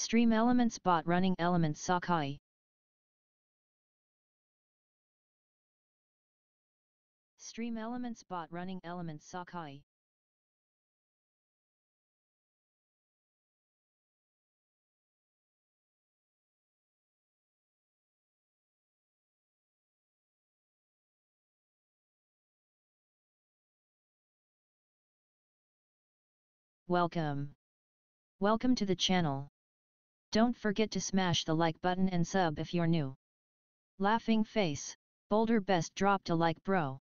Stream Elements bot running Elements Sakai. Stream Elements bot running Elements Sakai. Welcome. Welcome to the channel. Don't forget to smash the like button and sub if you're new. Laughing face, Boulder Best dropped a like bro.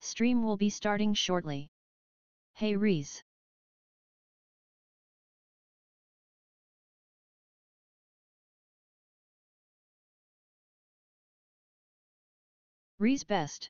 Stream will be starting shortly. Hey Reese. Reese Best.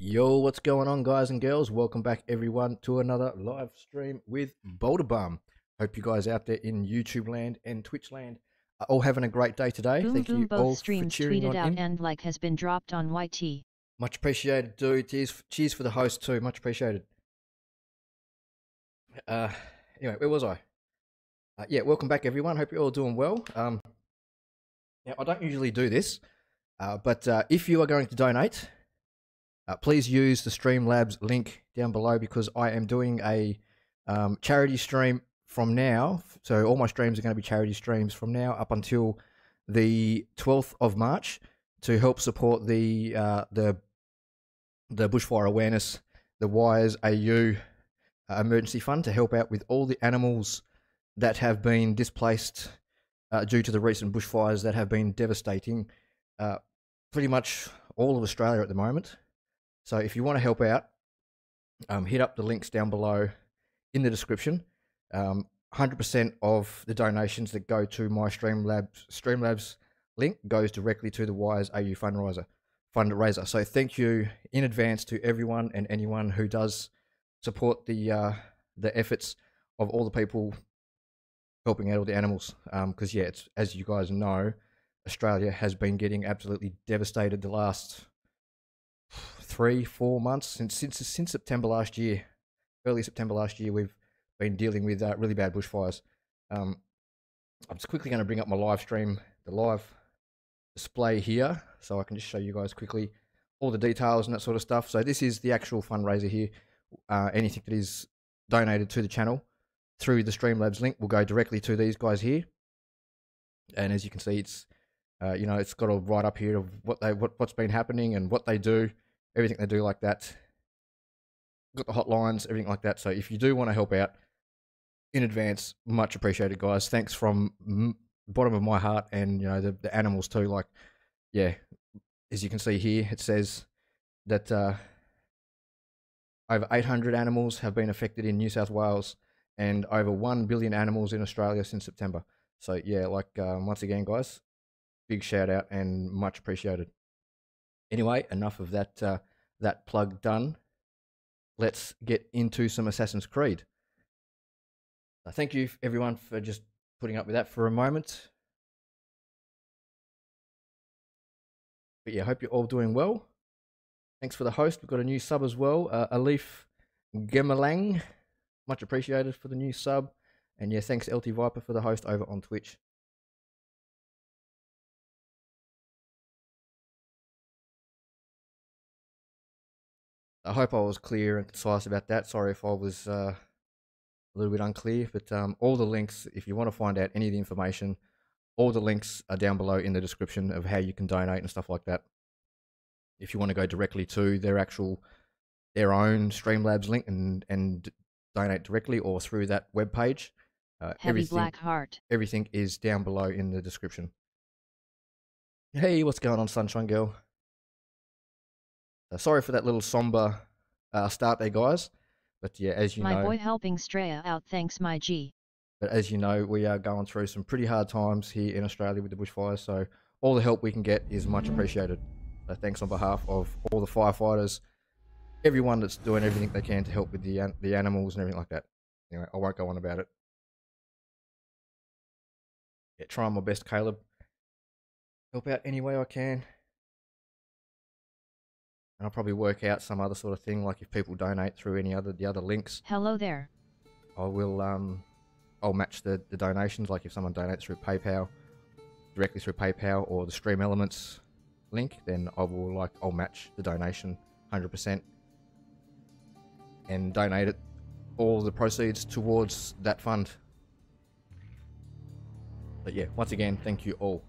Yo, what's going on guys and girls? Welcome back everyone to another live stream with BoulderBum. Hope you guys out there in YouTube land and Twitch land are all having a great day today. Thank you all for cheering on in. And like has been dropped on YT. Much appreciated, dude. Cheers for the host too. Much appreciated. Anyway, where was I? Yeah, welcome back everyone. Hope you're all doing well. Yeah, I don't usually do this, but if you are going to donate, please use the Streamlabs link down below because I am doing a charity stream from now. So all my streams are going to be charity streams from now up until the 12th of March to help support the bushfire awareness, the WIRES AU emergency fund to help out with all the animals that have been displaced due to the recent bushfires that have been devastating pretty much all of Australia at the moment. So if you want to help out, hit up the links down below in the description. 100% of the donations that go to my Streamlabs link goes directly to the WIRES AU fundraiser. So thank you in advance to everyone and anyone who does support the efforts of all the people helping out all the animals, because yeah, it's, as you guys know, Australia has been getting absolutely devastated the last 3-4 months since September last year, early September last year. We've been dealing with really bad bushfires. I'm just quickly going to bring up my live stream, the live display here, so I can just show you guys quickly all the details and that sort of stuff. So this is the actual fundraiser here. Anything that is donated to the channel through the Streamlabs link will go directly to these guys here. And as you can see, it's you know, it's got a write up here of what's been happening and what they do, everything they do like that. Got the hotlines, everything like that. So if you do want to help out in advance, much appreciated, guys. Thanks from bottom of my heart, and you know, the animals too. Like, yeah, as you can see here, it says that over 800 animals have been affected in New South Wales, and over 1 billion animals in Australia since September. So yeah, like once again, guys, big shout out and much appreciated. Anyway, enough of that that plug done. Let's get into some Assassin's Creed. Thank you everyone for just putting up with that for a moment. But yeah, I hope you're all doing well. Thanks for the host. We've got a new sub as well, Alif Gemalang. Much appreciated for the new sub. And yeah, thanks LT Viper for the host over on Twitch. I hope I was clear and concise about that. Sorry if I was a little bit unclear, but all the links, if you want to find out any of the information, all the links are down below in the description of how you can donate and stuff like that. If you want to go directly to their actual, their own Streamlabs link and donate directly or through that web page, everything is down below in the description. Hey, what's going on, Sunshine Girl? Sorry for that little somber start there, guys. But yeah, as you know, my boy helping Straya out, thanks my G. But as you know, we are going through some pretty hard times here in Australia with the bushfires, so all the help we can get is much appreciated. So thanks on behalf of all the firefighters, everyone that's doing everything they can to help with the animals and everything like that. Anyway, I won't go on about it. Yeah, trying my best, Caleb. Help out any way I can. And I'll probably work out some other sort of thing, like if people donate through any other, the other links. Hello there. I will, I'll match the donations, like if someone donates through PayPal, directly through PayPal or the Stream Elements link, then I will, like, I'll match the donation 100% and donate it, all the proceeds towards that fund. But yeah, once again, thank you all.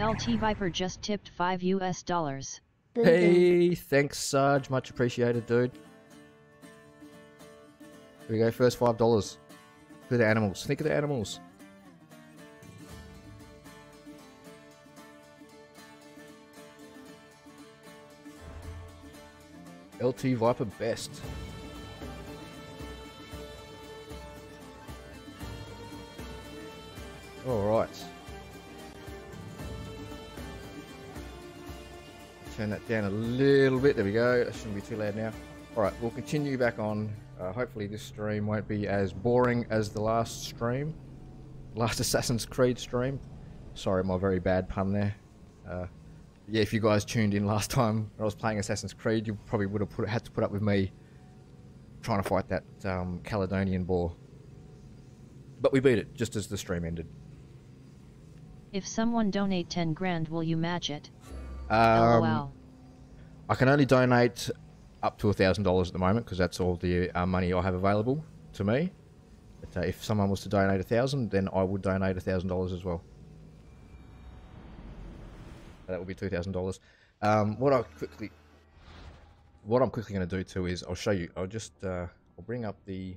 LT Viper just tipped $5 US. Hey, thanks Sarge, much appreciated, dude. Here we go, first $5 for the animals. Think of the animals. LT Viper best. All right. Turn that down a little bit. There we go. That shouldn't be too loud now. All right, we'll continue back on. Hopefully this stream won't be as boring as the last stream, last Assassin's Creed stream. Sorry, my very bad pun there. Yeah, if you guys tuned in last time when I was playing Assassin's Creed, you probably would have had to put up with me trying to fight that Caledonian boar. But we beat it just as the stream ended. If someone donate 10 grand, will you match it? Wow. I can only donate up to $1,000 at the moment because that's all the money I have available to me. But if someone was to donate 1,000, then I would donate $1,000 as well. That would be $2,000. What I'm quickly going to do too is I'll show you. I'll just I'll bring up the.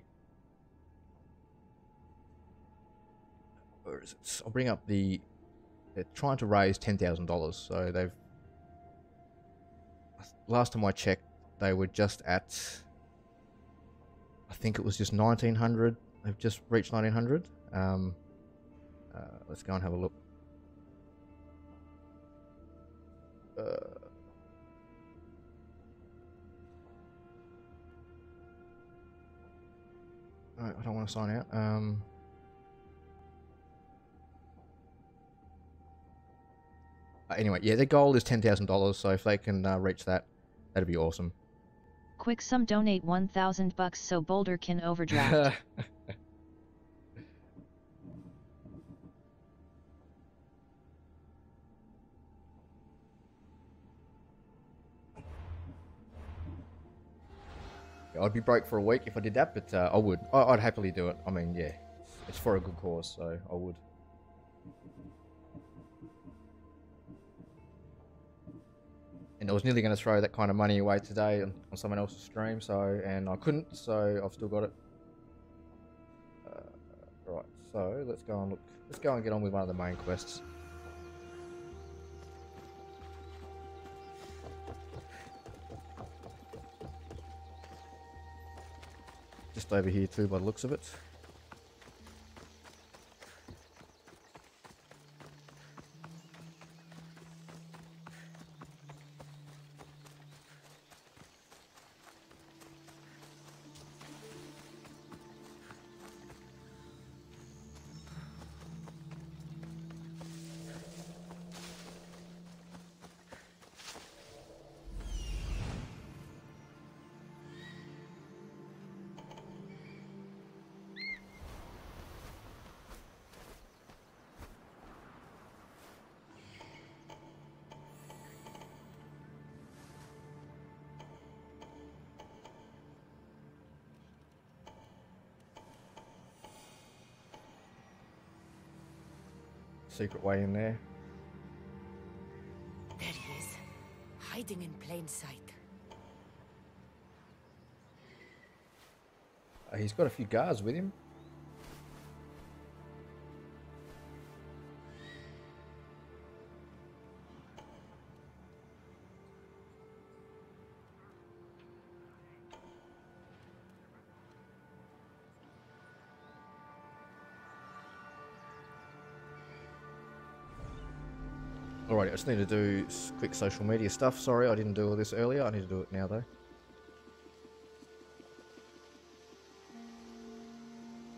Where is it? I'll bring up the. They're trying to raise $10,000, so they've. Last time I checked, they were just at, I think it was just 1900. They've just reached 1900. Let's go and have a look. I'll sign out. Anyway, yeah, their goal is $10,000, so if they can reach that, that'd be awesome. Quick, some donate 1,000 bucks so Boulder can overdraft. I'd be broke for a week if I did that, but I would. I'd happily do it. I mean, yeah, it's for a good cause, so I would. And I was nearly going to throw that kind of money away today on someone else's stream, so, and I couldn't, so I've still got it. Right, so let's go and look. Let's go and get on with one of the main quests. Just over here too, by the looks of it. Secret way in there. There he is, hiding in plain sight. He's got a few guards with him. Alright, I just need to do quick social media stuff. Sorry, I didn't do all this earlier. I need to do it now, though.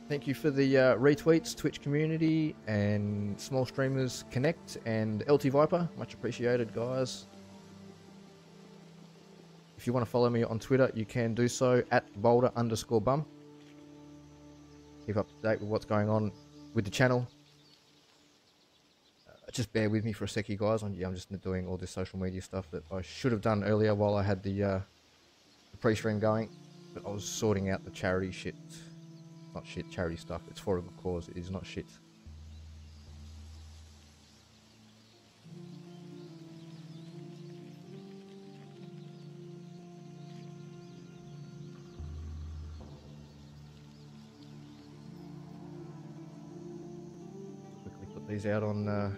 Thank you for the retweets, Twitch community, and Small Streamers Connect, and LT Viper. Much appreciated, guys. If you want to follow me on Twitter, you can do so, @Boulder_bum. Keep up to date with what's going on with the channel. Just bear with me for a sec, you guys. I'm just doing all this social media stuff that I should have done earlier while I had the pre-stream going, but I was sorting out the charity shit. Not shit, charity stuff. It's for a good cause. It is not shit. Quickly put these out on...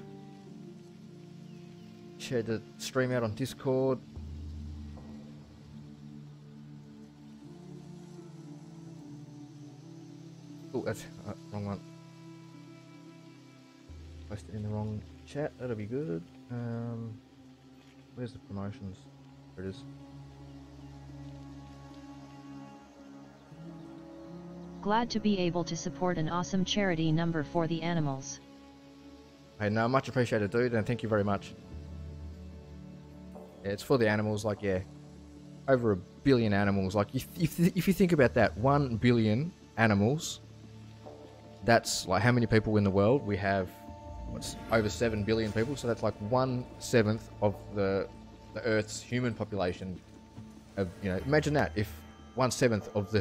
share the stream out on Discord. Oh, that's wrong one. Placed it in the wrong chat. That'll be good. Where's the promotions? There it is. Glad to be able to support an awesome charity number for the animals. Hey, no, much appreciated, dude, and thank you very much. Yeah, it's for the animals, like, yeah, over 1 billion animals. Like, if you think about that, 1 billion animals, that's, like, how many people in the world? We have, what's, over 7 billion people, so that's, like, 1/7 of the Earth's human population. Of, you know, imagine that, if 1/7 of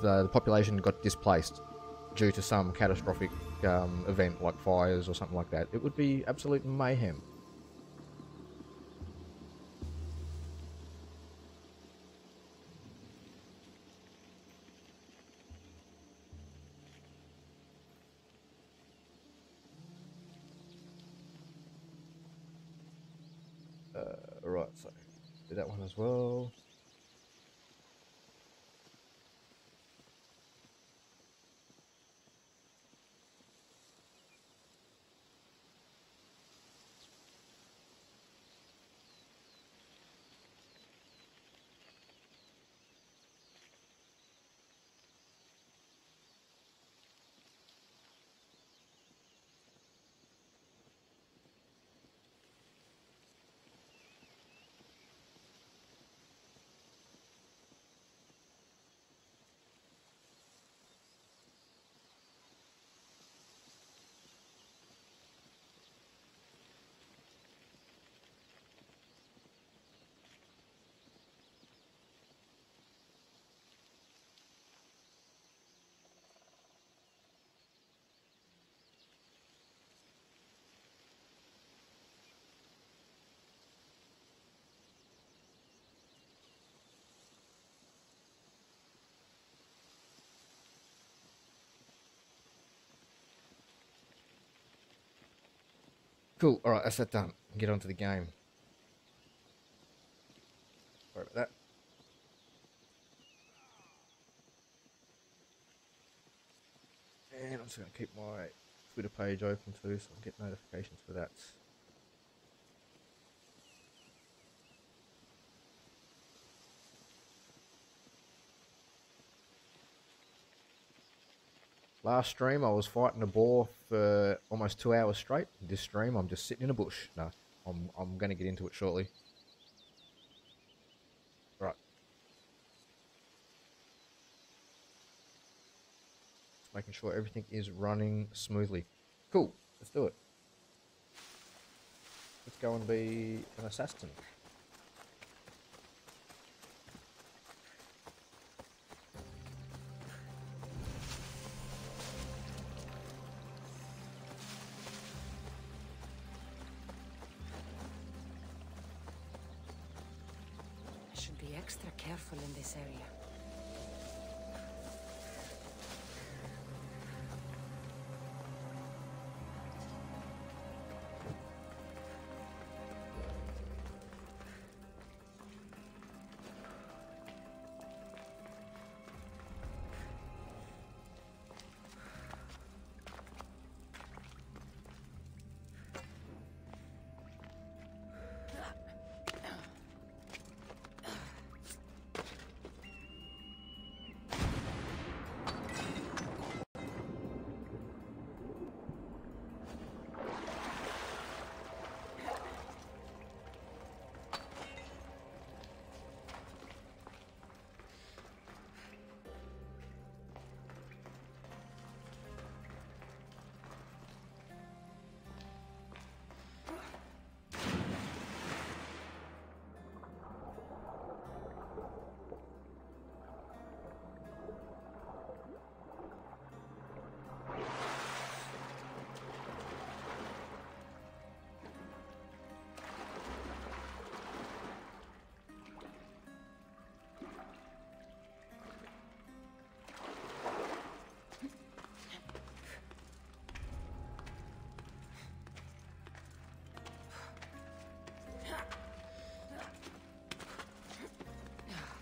the population got displaced due to some catastrophic event, like fires or something like that. It would be absolute mayhem. Right, so do that one as well. Cool, alright, that's that done. Get on to the game. Sorry about that. And I'm just going to keep my Twitter page open too, so I'll get notifications for that. Last stream I was fighting a boar for almost 2 hours straight. This stream I'm just sitting in a bush. No, I'm going to get into it shortly. Right. Just making sure everything is running smoothly. Cool, let's do it. Let's go and be an assassin.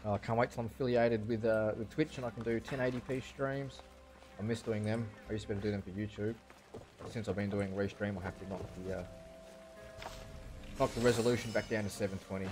I can't wait till I'm affiliated with Twitch and I can do 1080p streams. I miss doing them. I used to be able to do them for YouTube. Since I've been doing restream, I have to knock the resolution back down to 720.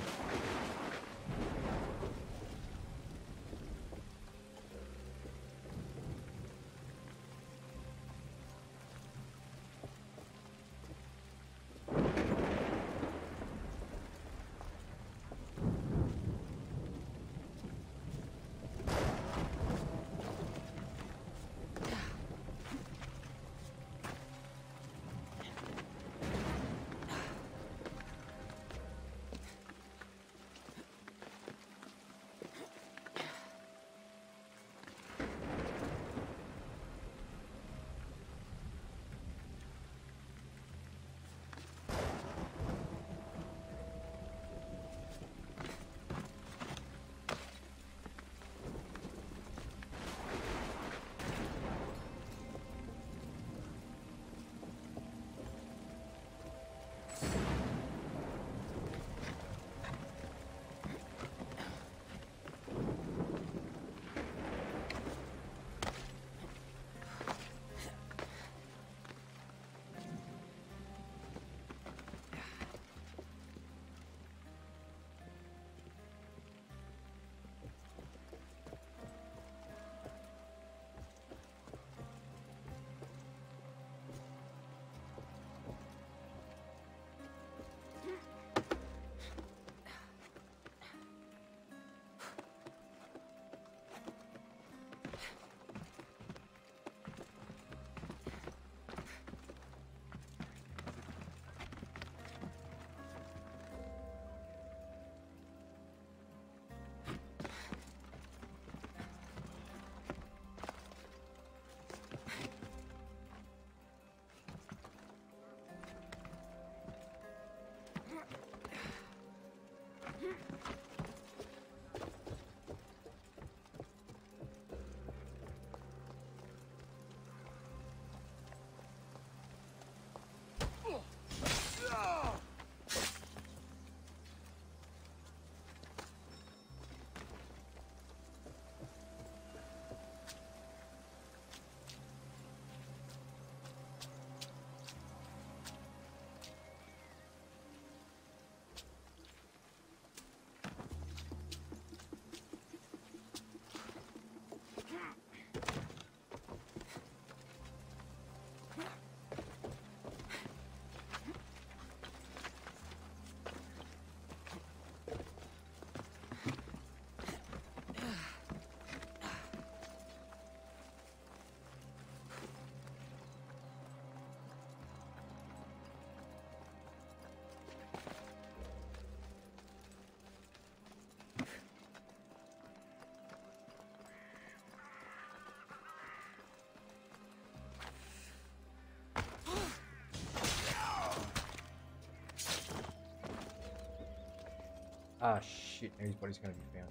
Ah, shit. Now his body's gonna be found.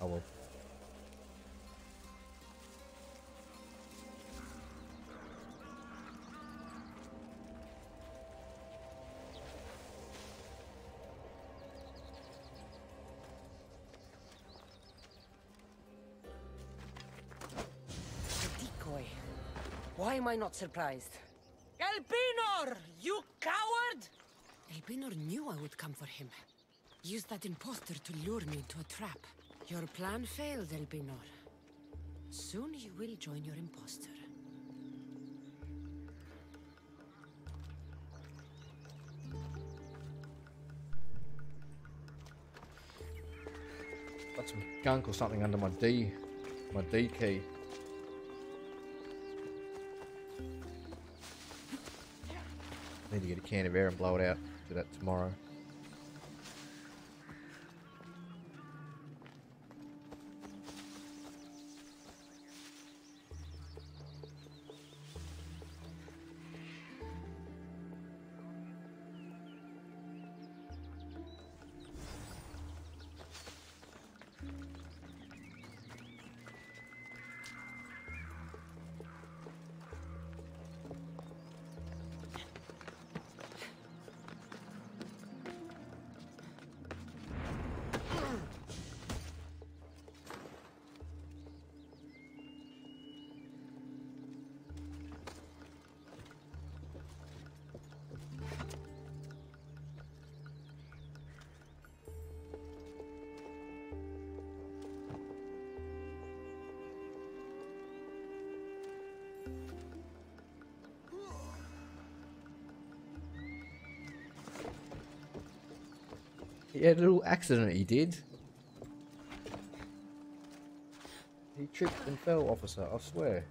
Oh well. Why am I not surprised? Elpenor, you coward! Elpenor knew I would come for him. Used that imposter to lure me into a trap. Your plan failed, Elpenor. Soon you will join your imposter. Got some gunk or something under my D key. Need to get a can of air and blow it out. Do that tomorrow. Yeah, a little accident he did. He tripped and fell, officer, I swear.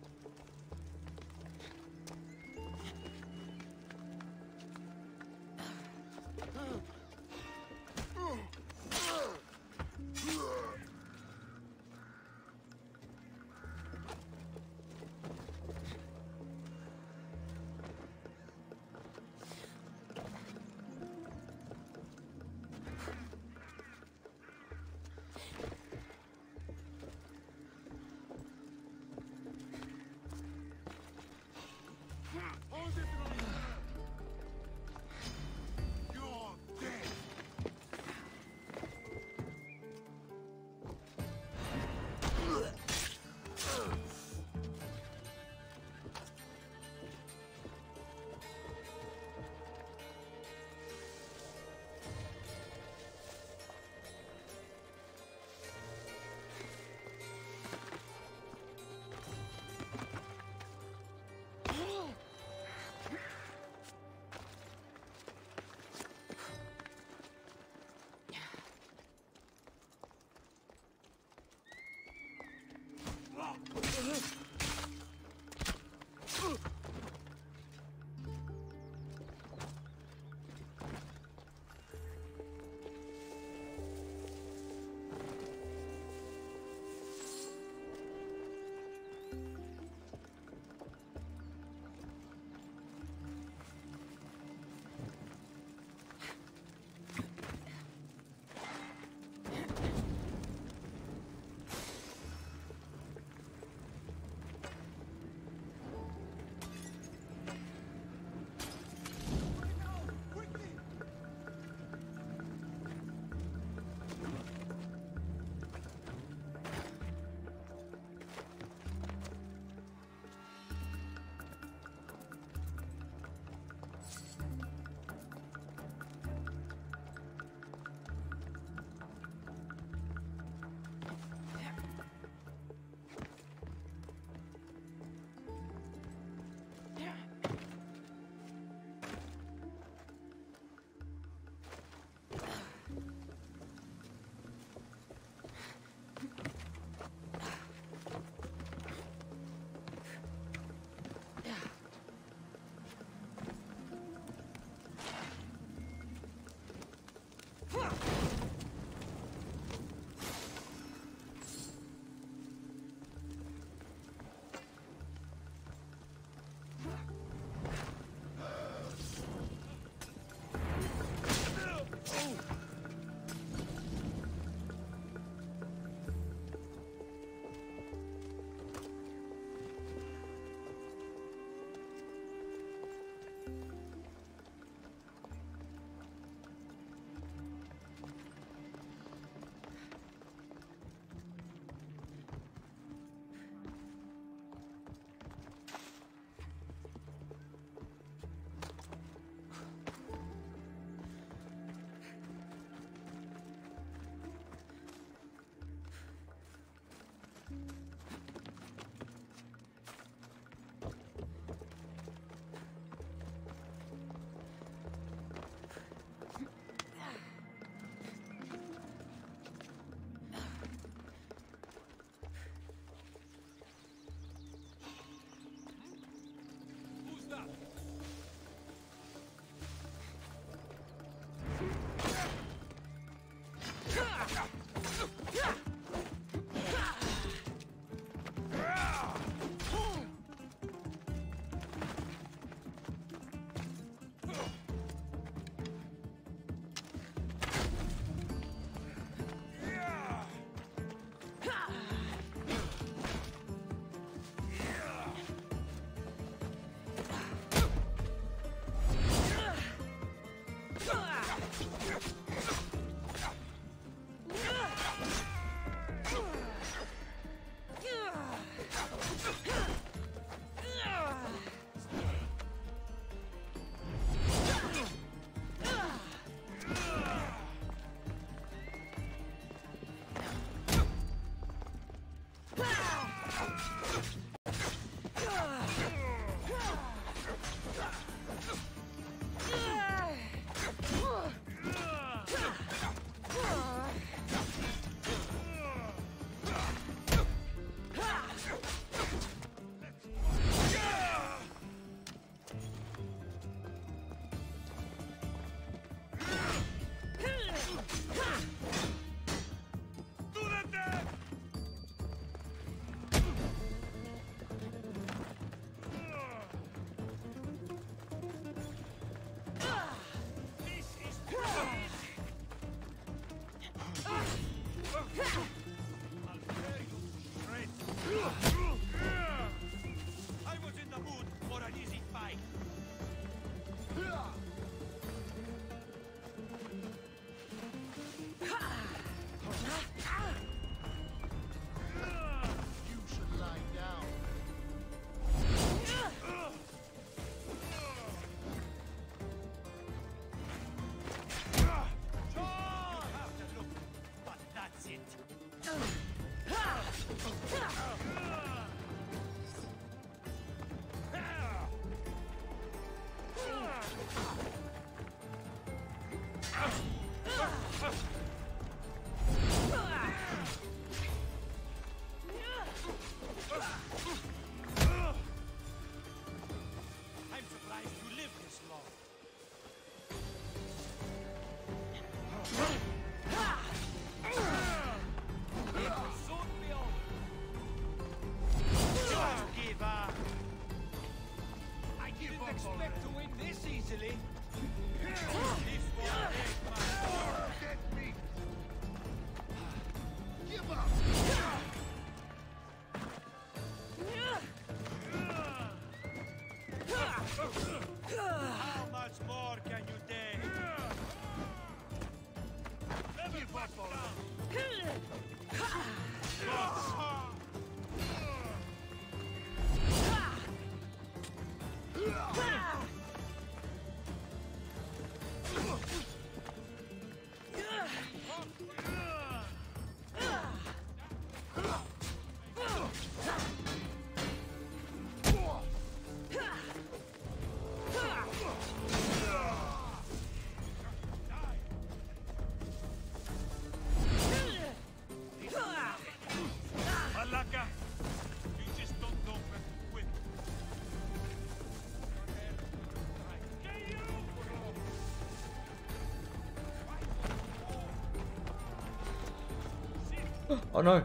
Oh no!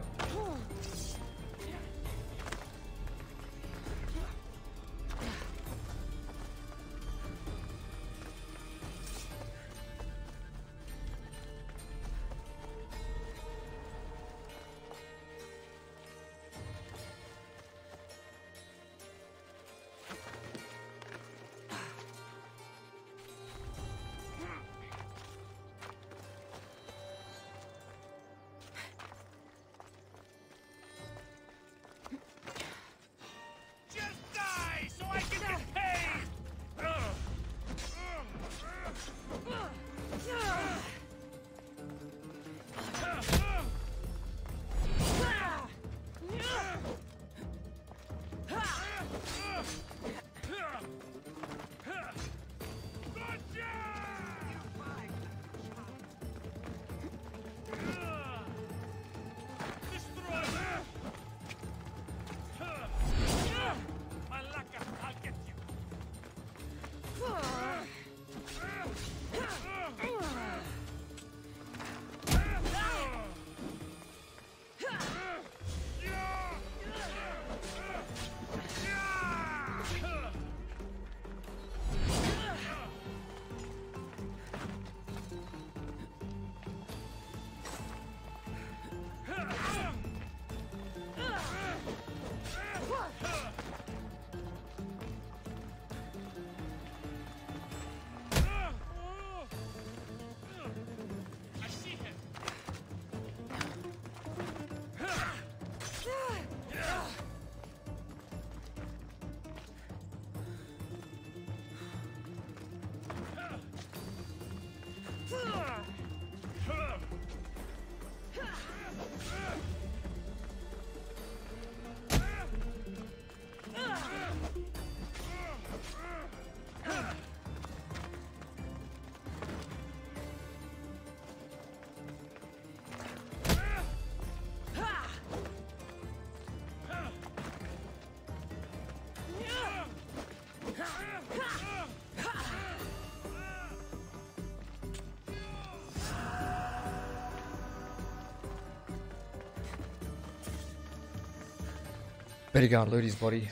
Better go and loot his body.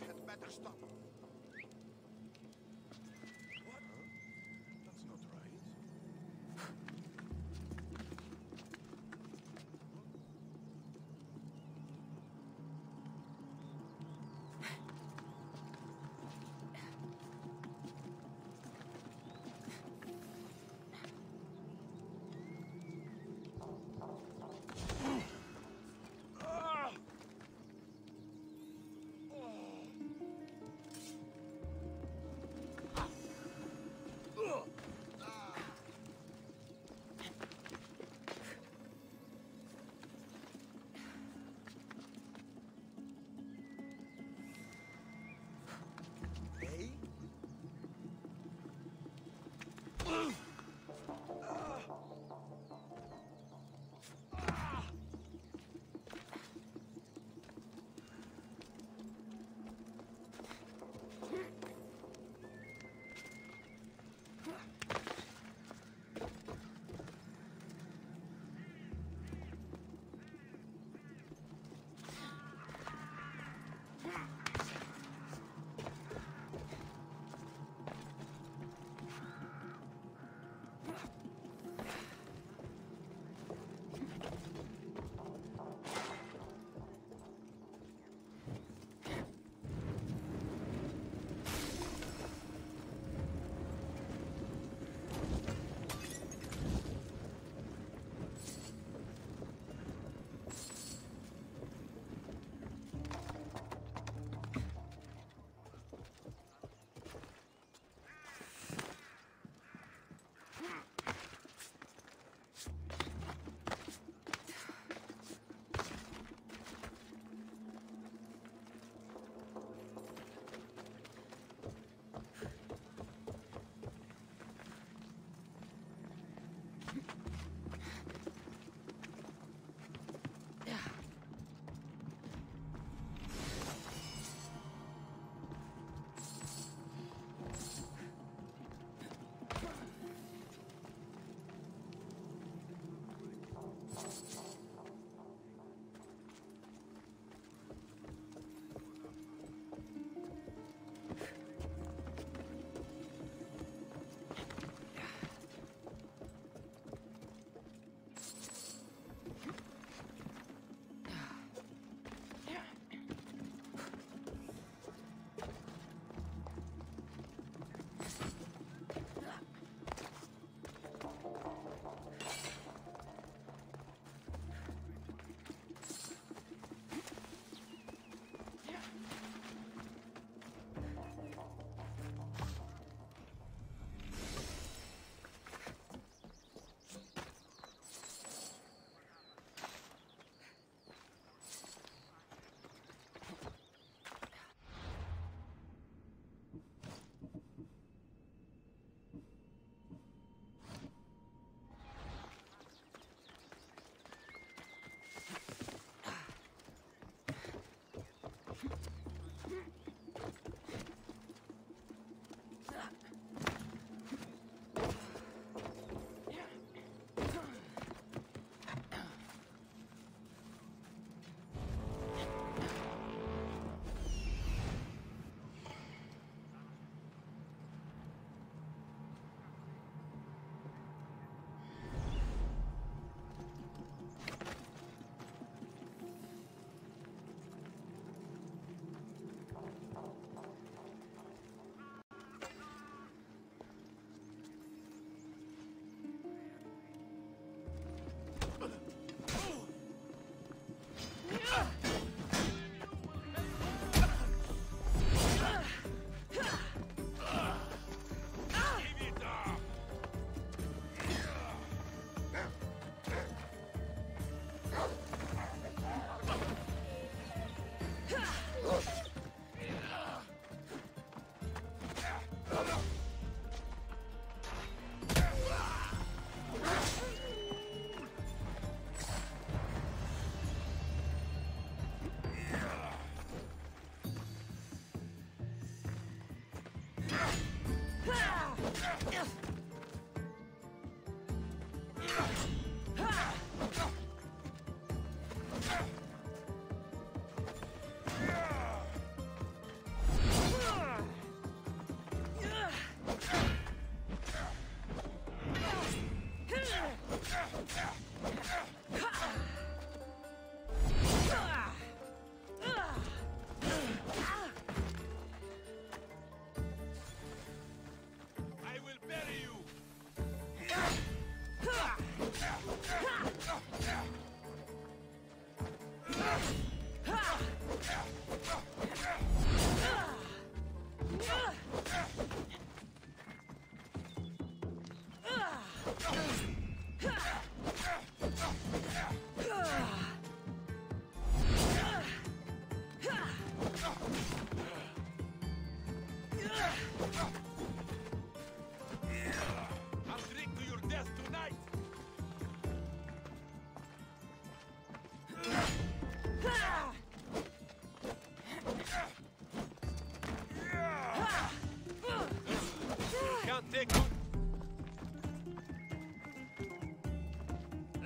That had better stop. What? That's not right.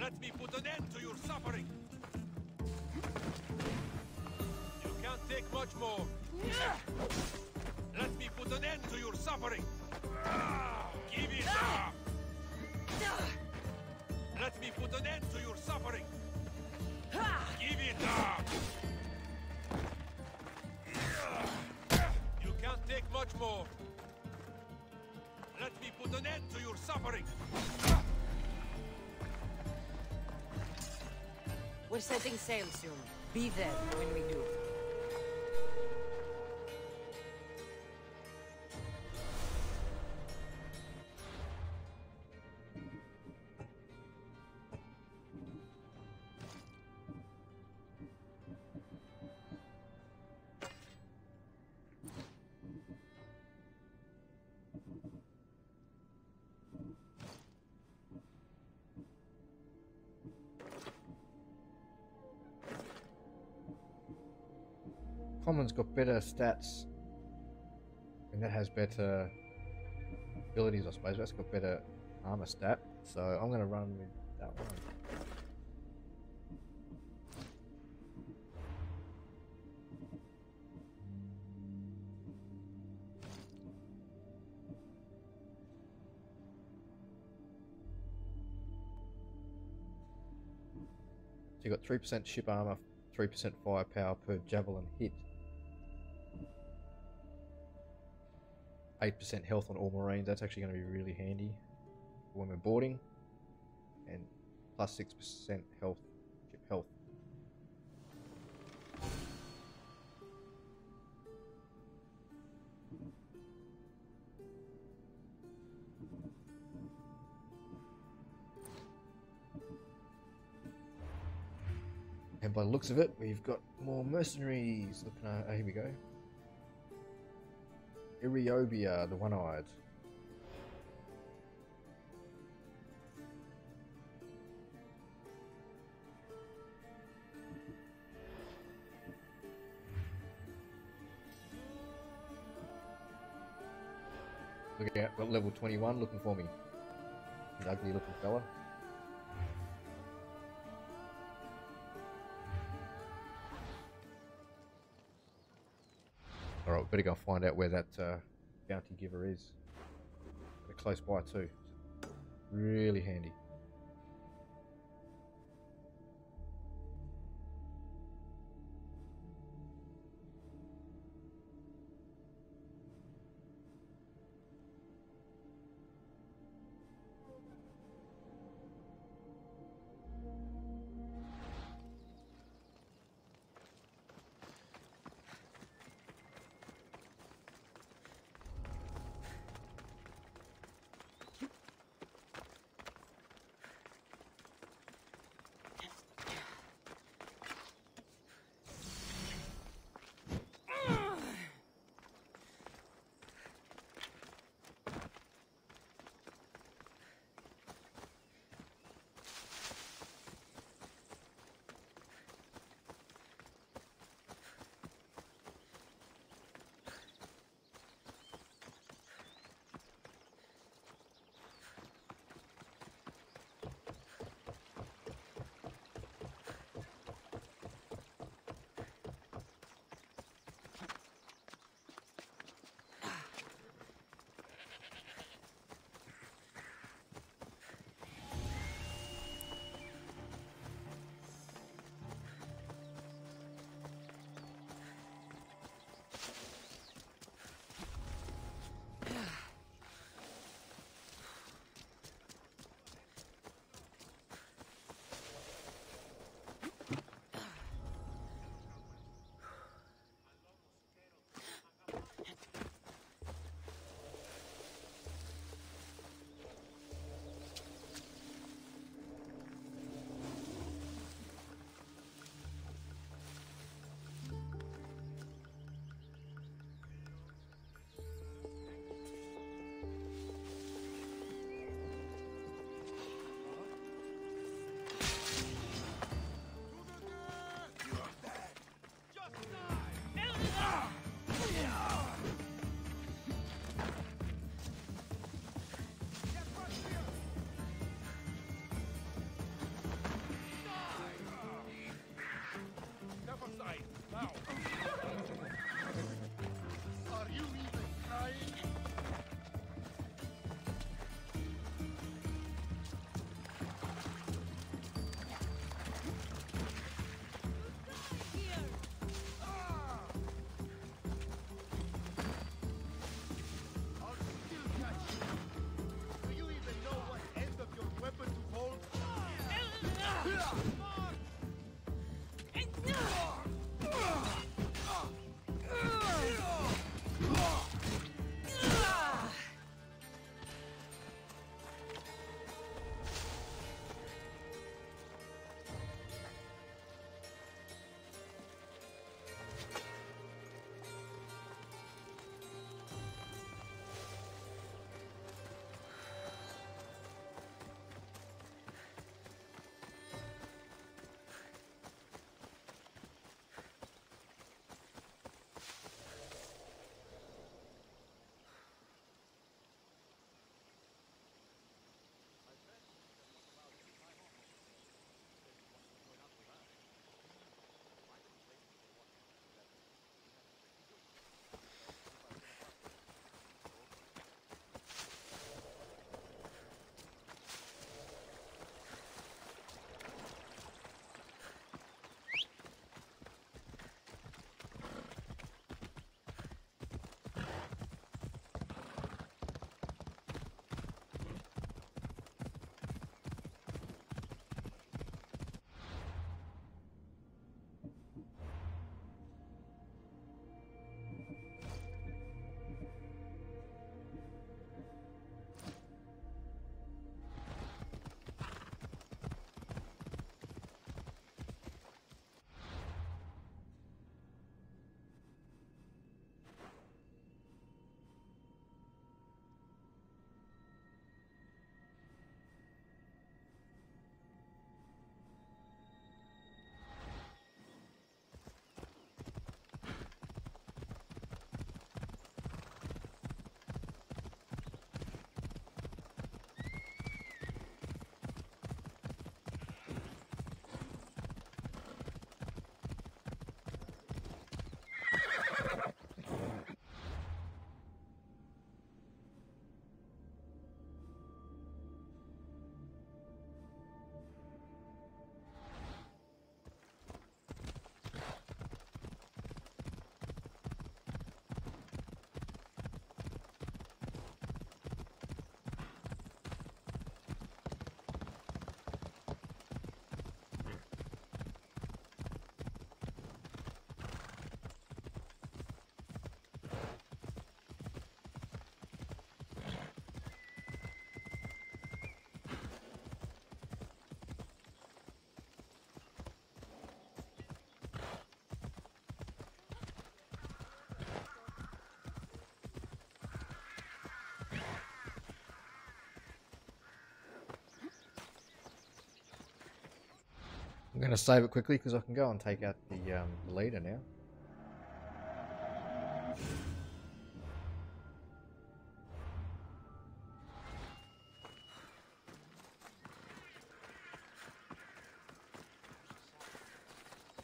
Let me put an end to your suffering. You can't take much more. Let me put an end to your suffering. Give it up. Let me put an end to your suffering. Give it up. You can't take much more. Let me put an end to your suffering. We're setting sail soon. Be there when we do. Common's got better stats, and that has better abilities, I suppose. That's got better armor stat, so I'm going to run with that one. So you got 3% ship armor, 3% firepower per javelin hit. 8% health on all marines. That's actually going to be really handy when we're boarding, and plus 6% health, ship health. And by the looks of it, we've got more mercenaries. Oh, here we go. Eryobia, the one-eyed. Look out, got level 21 looking for me. An ugly looking fella. Alright, better go find out where that bounty giver is. They're close by too. Really handy. I'm going to save it quickly because I can go and take out the leader now.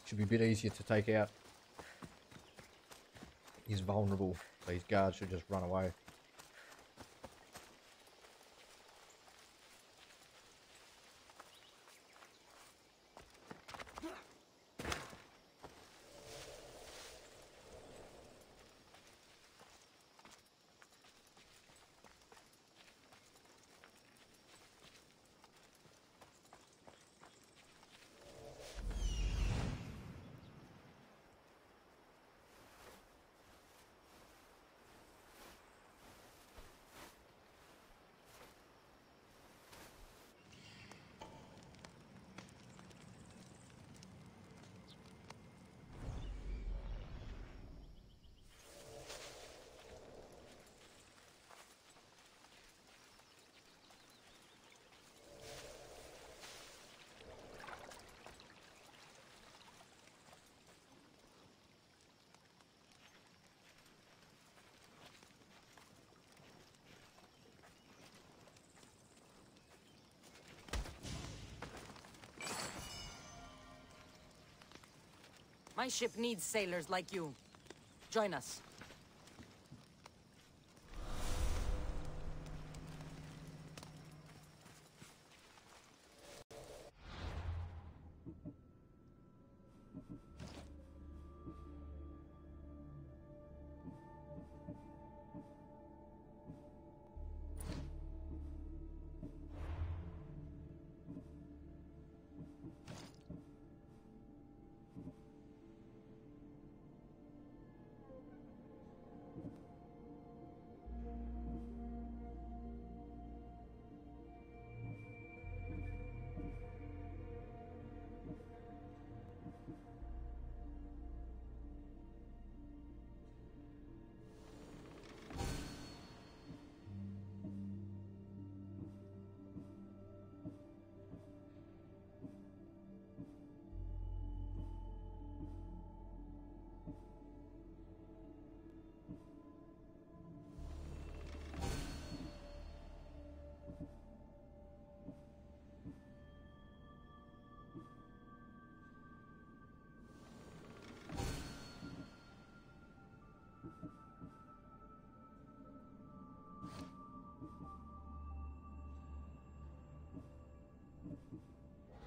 Should be a bit easier to take out. He's vulnerable, so his guards should just run away. My ship needs sailors like you. Join us.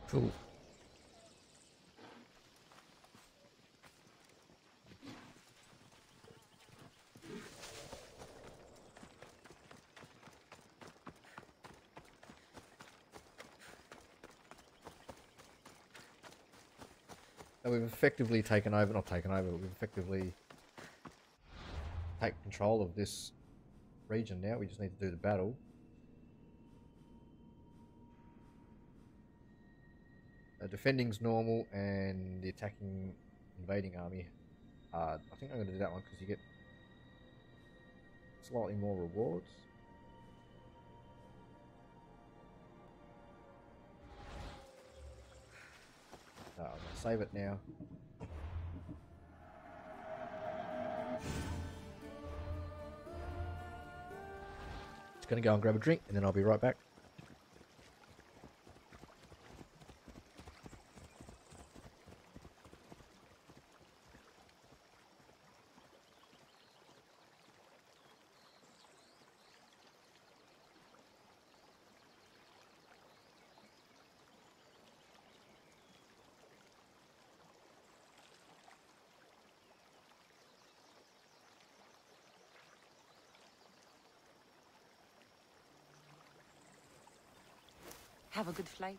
Cool. So we've effectively taken over, not taken over, but we've effectively taken control of this region now. We just need to do the battle. Defending's normal, and the attacking, invading army. I think I'm going to do that one because you get slightly more rewards. I'm going to save it now. Just going to go and grab a drink, and then I'll be right back. Have a good flight.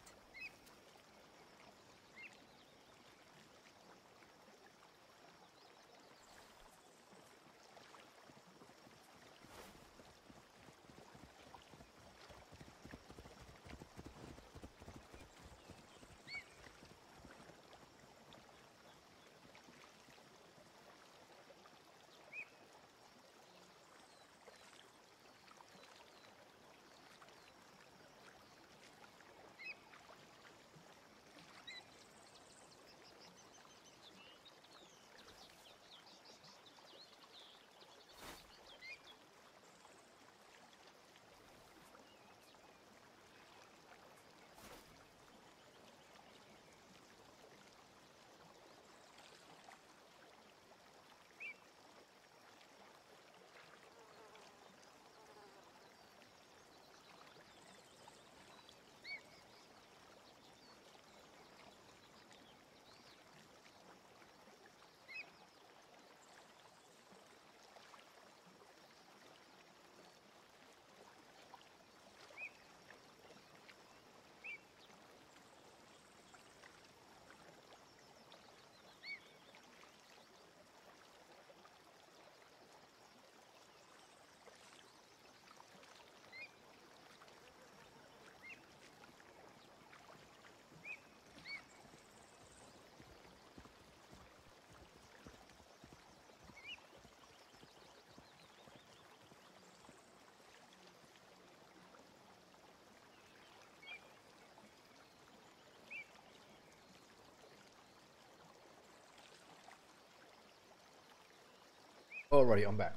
Alrighty, I'm back.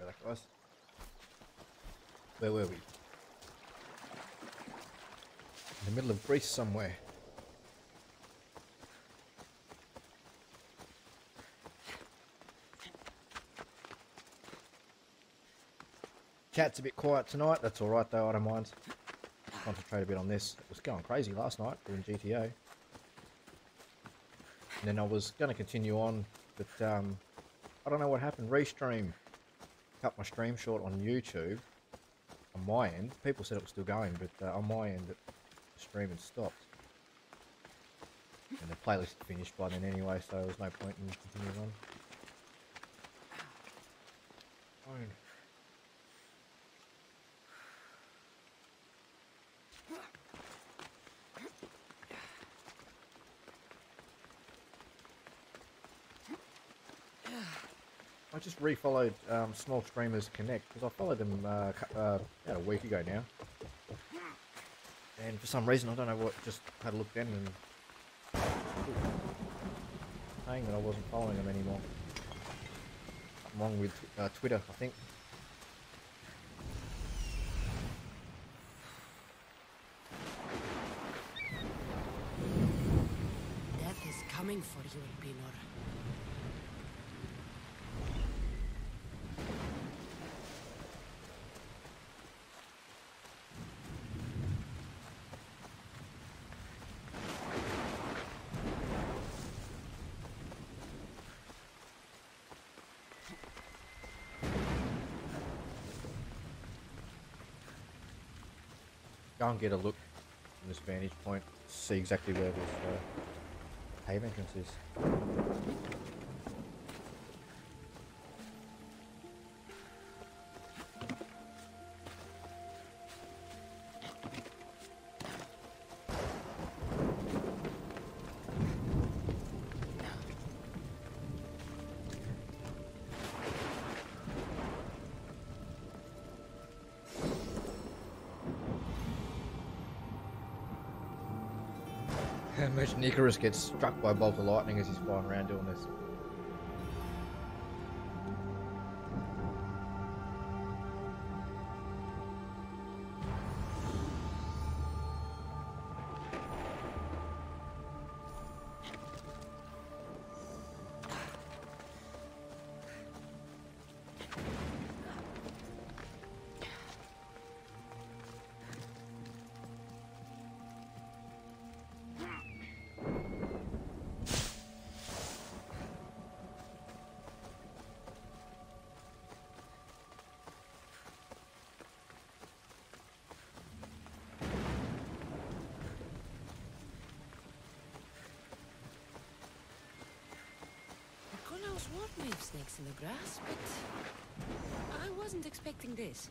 Go back to us. Where were we? In the middle of Greece somewhere. Chat's a bit quiet tonight. That's alright though, I don't mind. Concentrate a bit on this. It was going crazy last night doing GTO. And then I was going to continue on, but I don't know what happened. Restream. Cut my stream short on YouTube. On my end. People said it was still going, but on my end, the stream had stopped. And the playlist had finished by then anyway, so there was no point in continuing on. Fine. I just refollowed Small Streamers Connect because I followed them about a week ago now, and for some reason I don't know what. Just had a look then and saying that I wasn't following them anymore. Along with Twitter, I think. Death is coming for you, Elpenor. Go and get a look from this vantage point, see exactly where this cave entrance is. Merchant Icarus gets struck by a bolt of lightning as he's flying around doing this. Shortwave snakes in the grass, but I wasn't expecting this.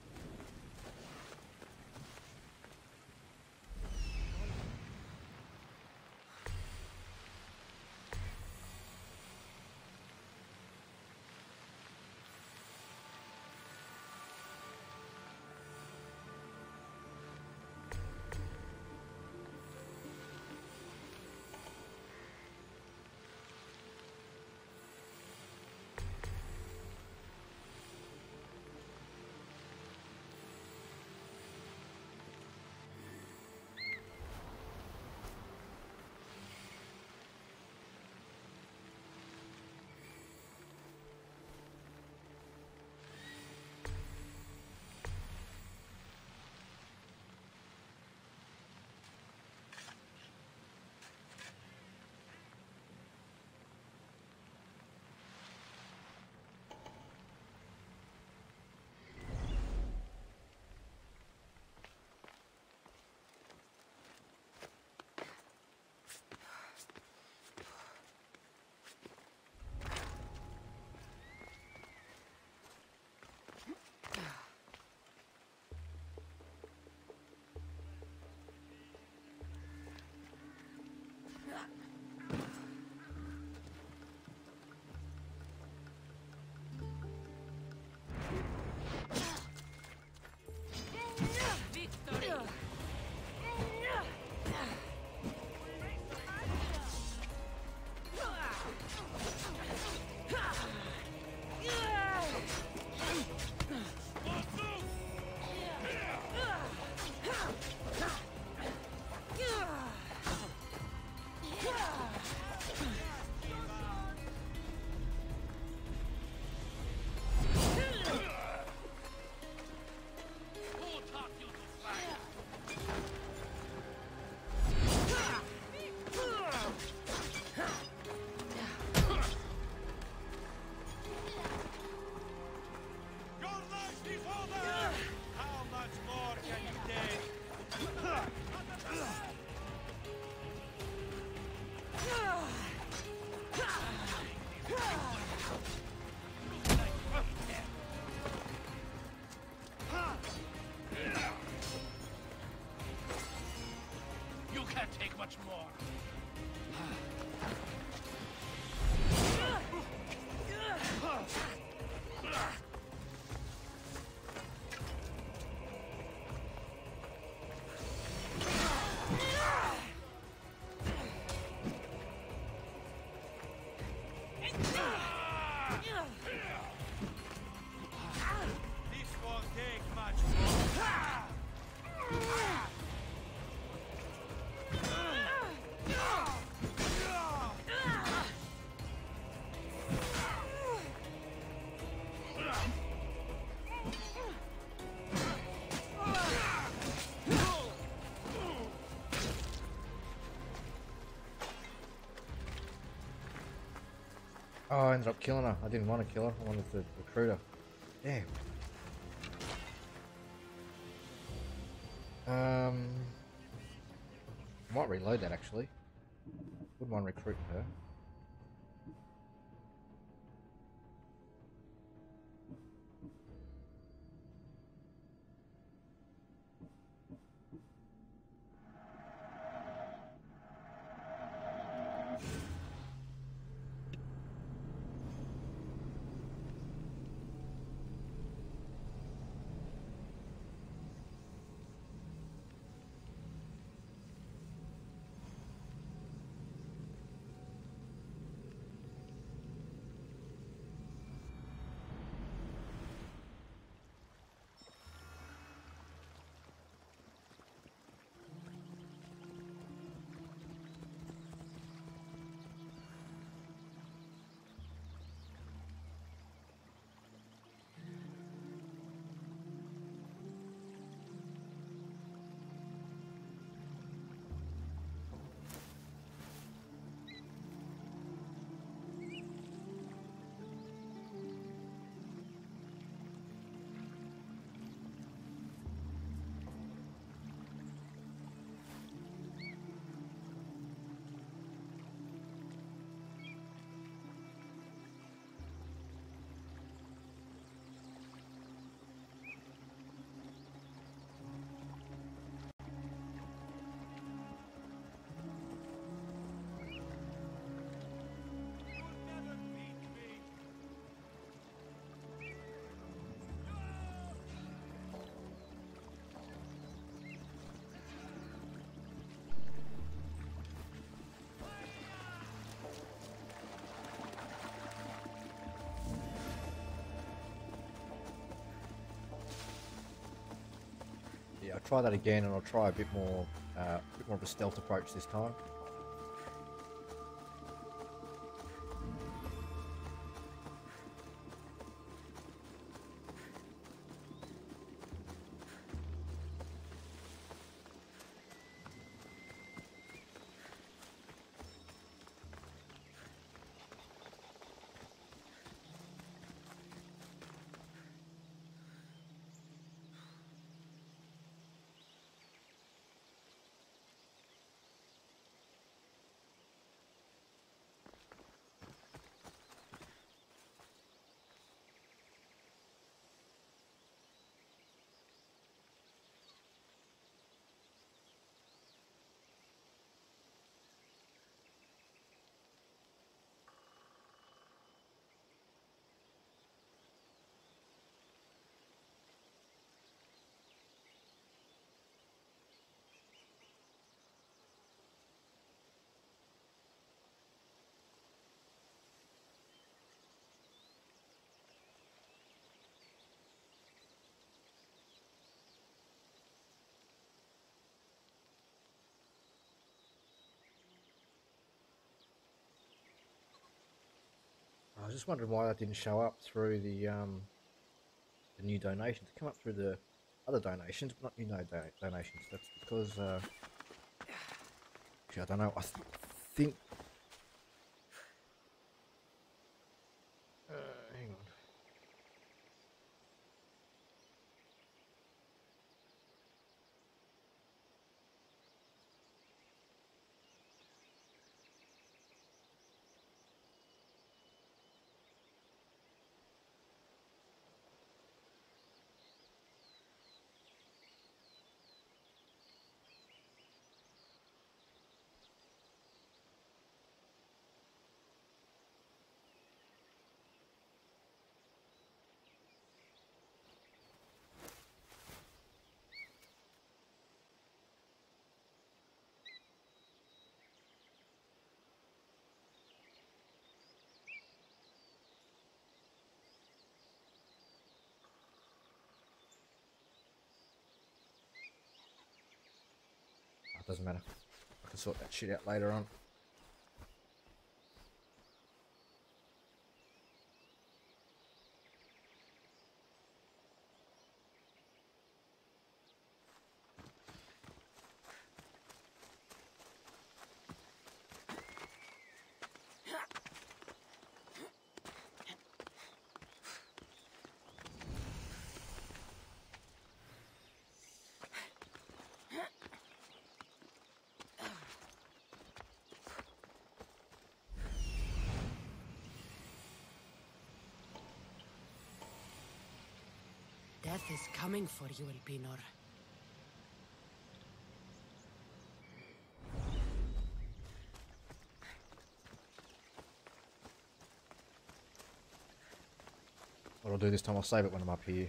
Oh, I ended up killing her. I didn't want to kill her. I wanted to recruit her. Damn. I might reload that actually. Wouldn't mind recruiting her. I'll try that again, and I'll try a bit more of a stealth approach this time. I just wondered why that didn't show up through the new donations. It came up through the other donations, but not new donations. That's because actually, I don't know. I think. Hang on. Doesn't matter. I can sort that shit out later on. death is coming for you, Elpenor. What I'll do this time, I'll save it when I'm up here.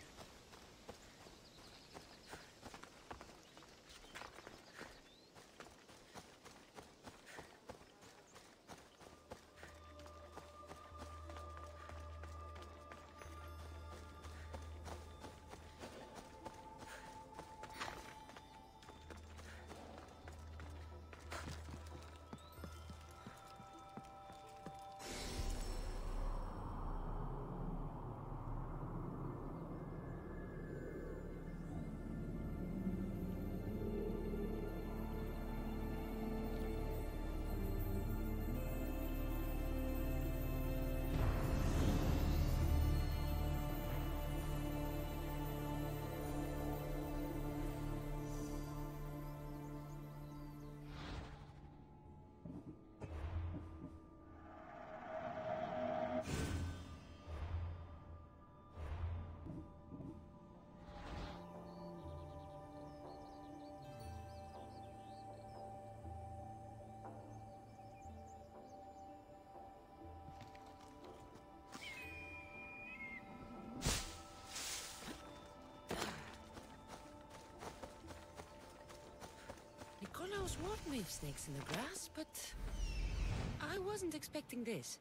Nikolaos warned me of snakes in the grass, but I wasn't expecting this.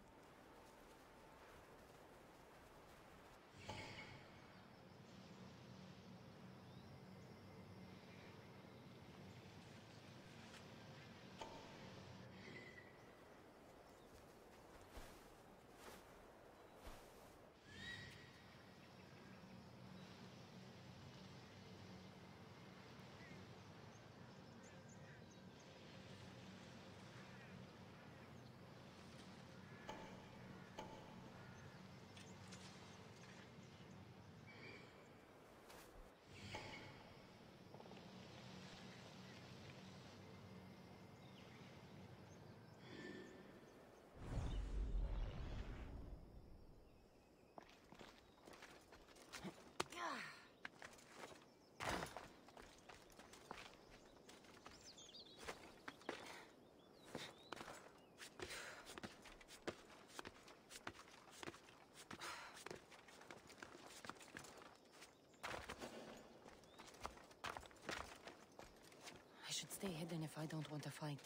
I should stay hidden if I don't want to fight.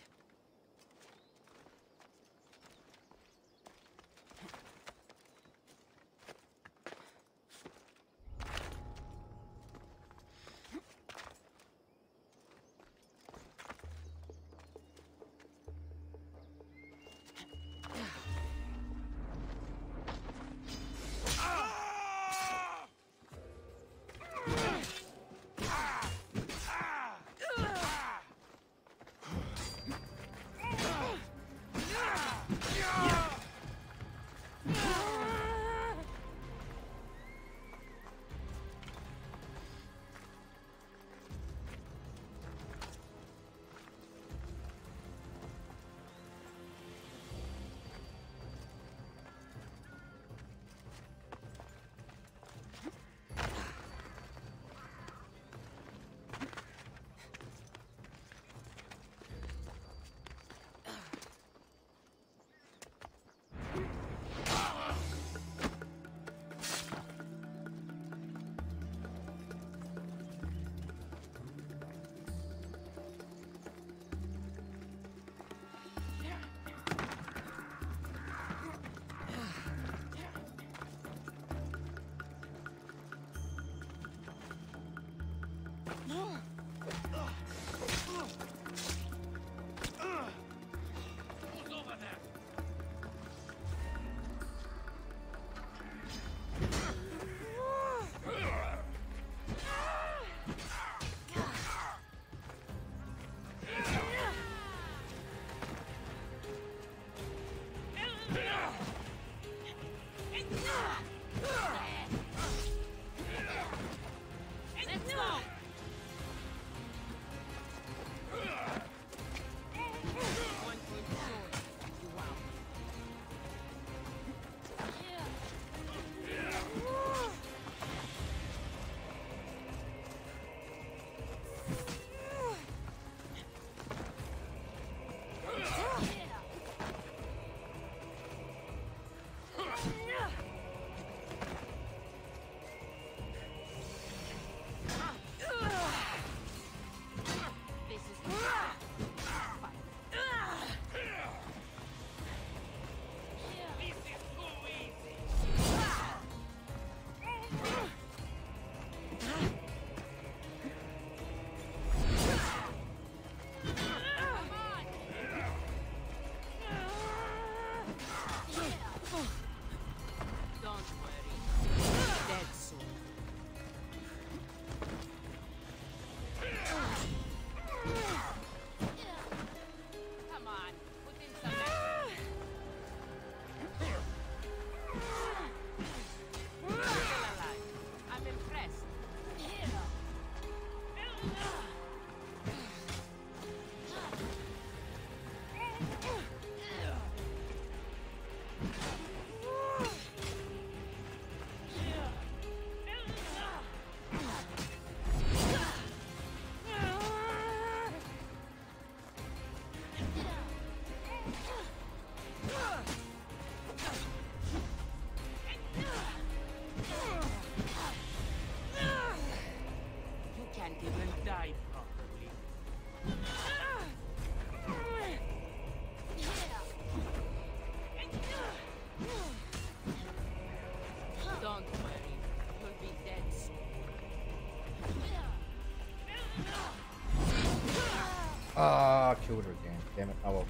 Ah, killed her again. Damn it. Oh well.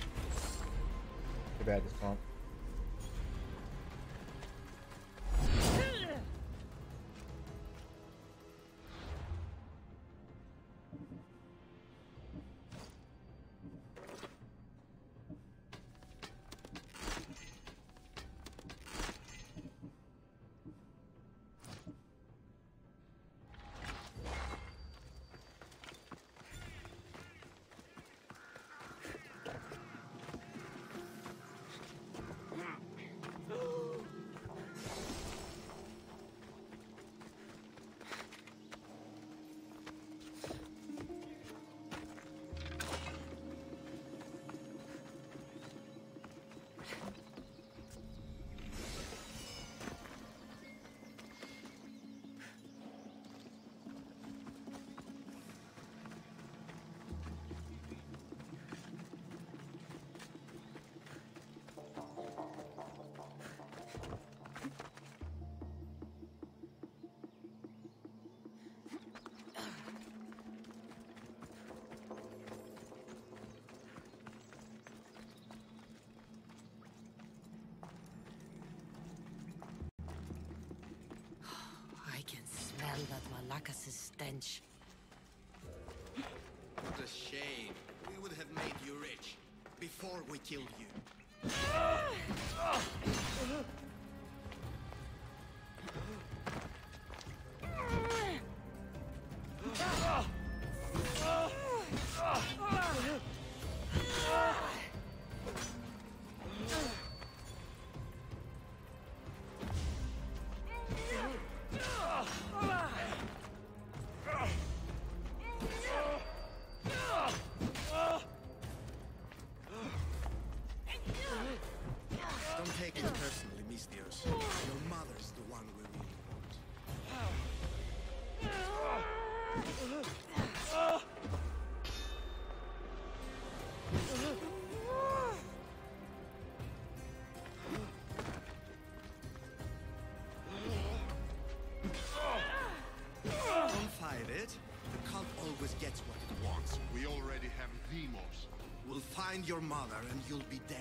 Too bad this time. That Malaka's stench. What a shame. We would have made you rich before we killed you. The cult always gets what it wants. We already have Deimos. We'll find your mother and you'll be dead.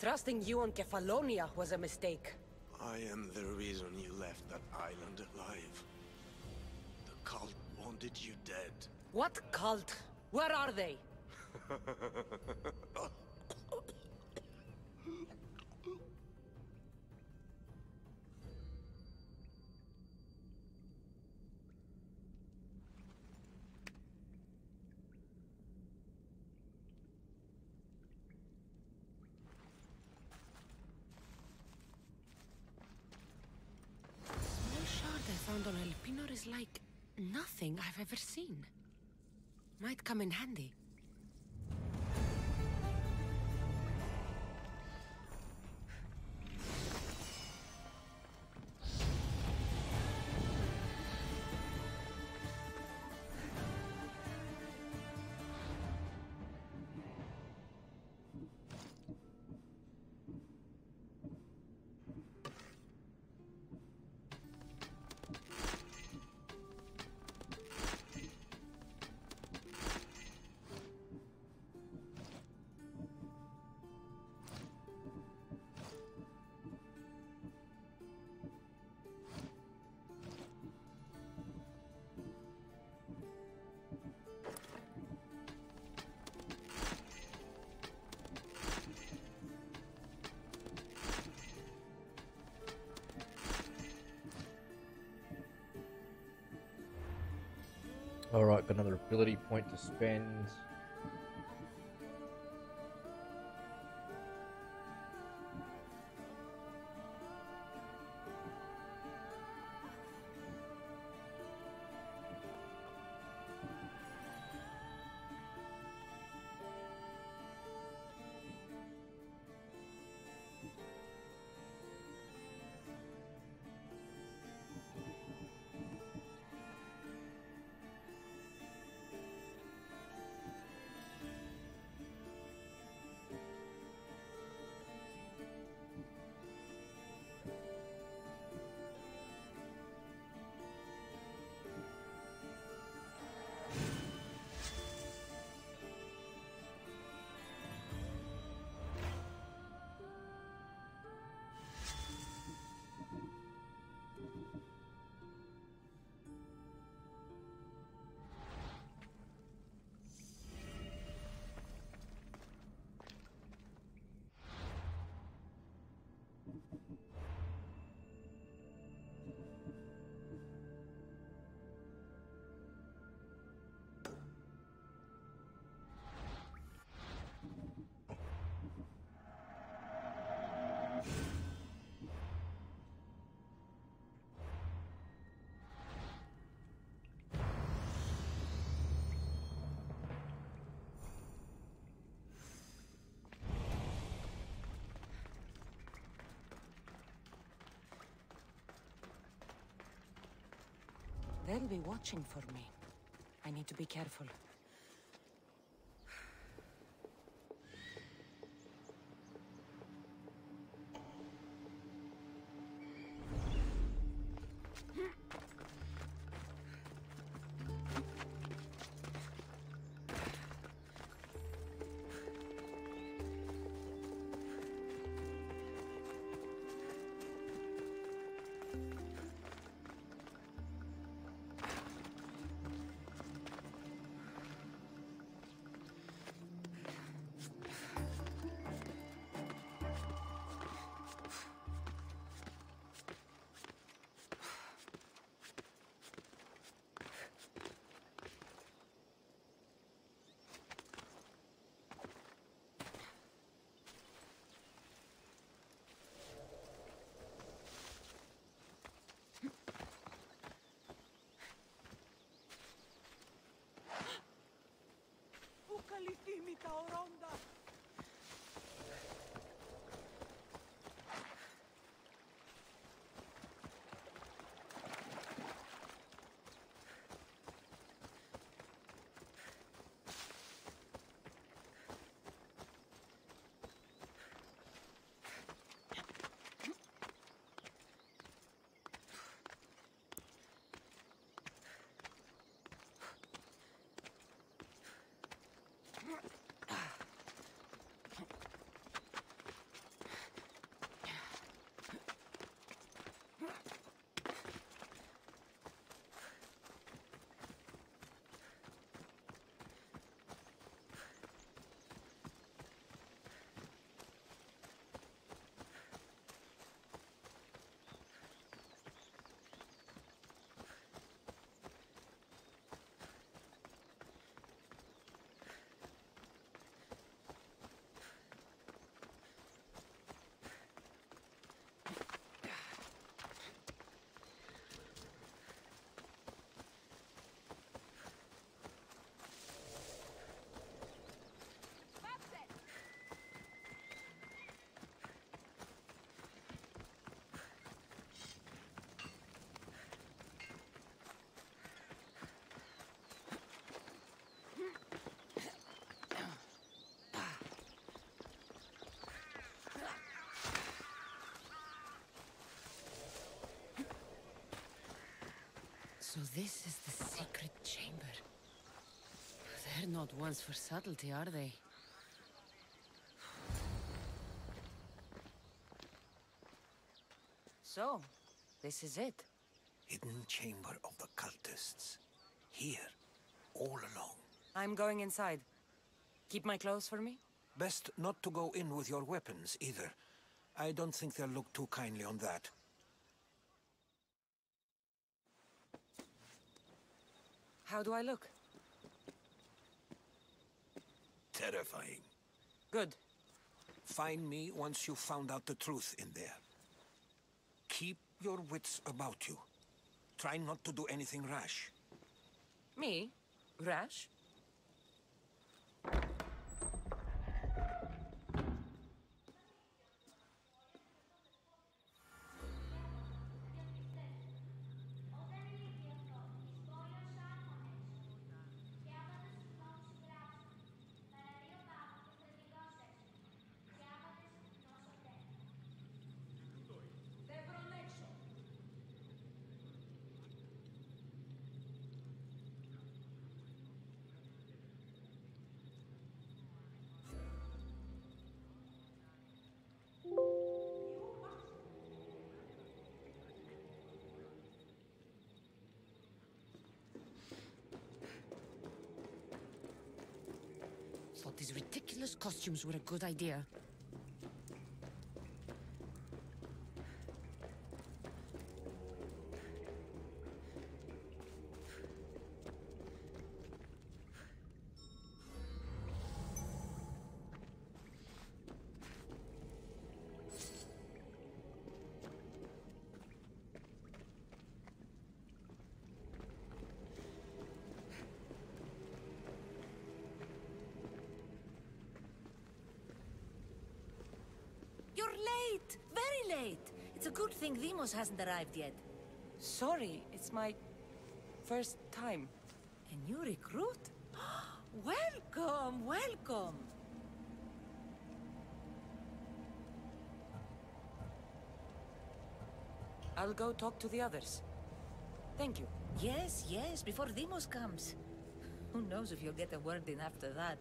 Trusting you on Kefalonia was a mistake. I am the reason you left that island alive. The cult wanted you dead. What cult? Where are they? Is like nothing I've ever seen. Might come in handy. Alright, got another ability point to spend. They'll be watching for me. I need to be careful. Califímica Oronda. So this is the secret chamber. They're not ones for subtlety, are they? So, this is it. Hidden chamber of the cultists. Here, all along. I'm going inside. Keep my clothes for me? Best not to go in with your weapons, either. I don't think they'll look too kindly on that. How do I look? Terrifying. Good. Find me once you've found out the truth in there. Keep your wits about you. Try not to do anything rash. Me? Rash? Thought these ridiculous costumes were a good idea. Very late. It's a good thing Deimos hasn't arrived yet. Sorry, it's my first time. A new recruit? Welcome, welcome. I'll go talk to the others. Thank you. Yes, yes, before Deimos comes. Who knows if you'll get a word in after that.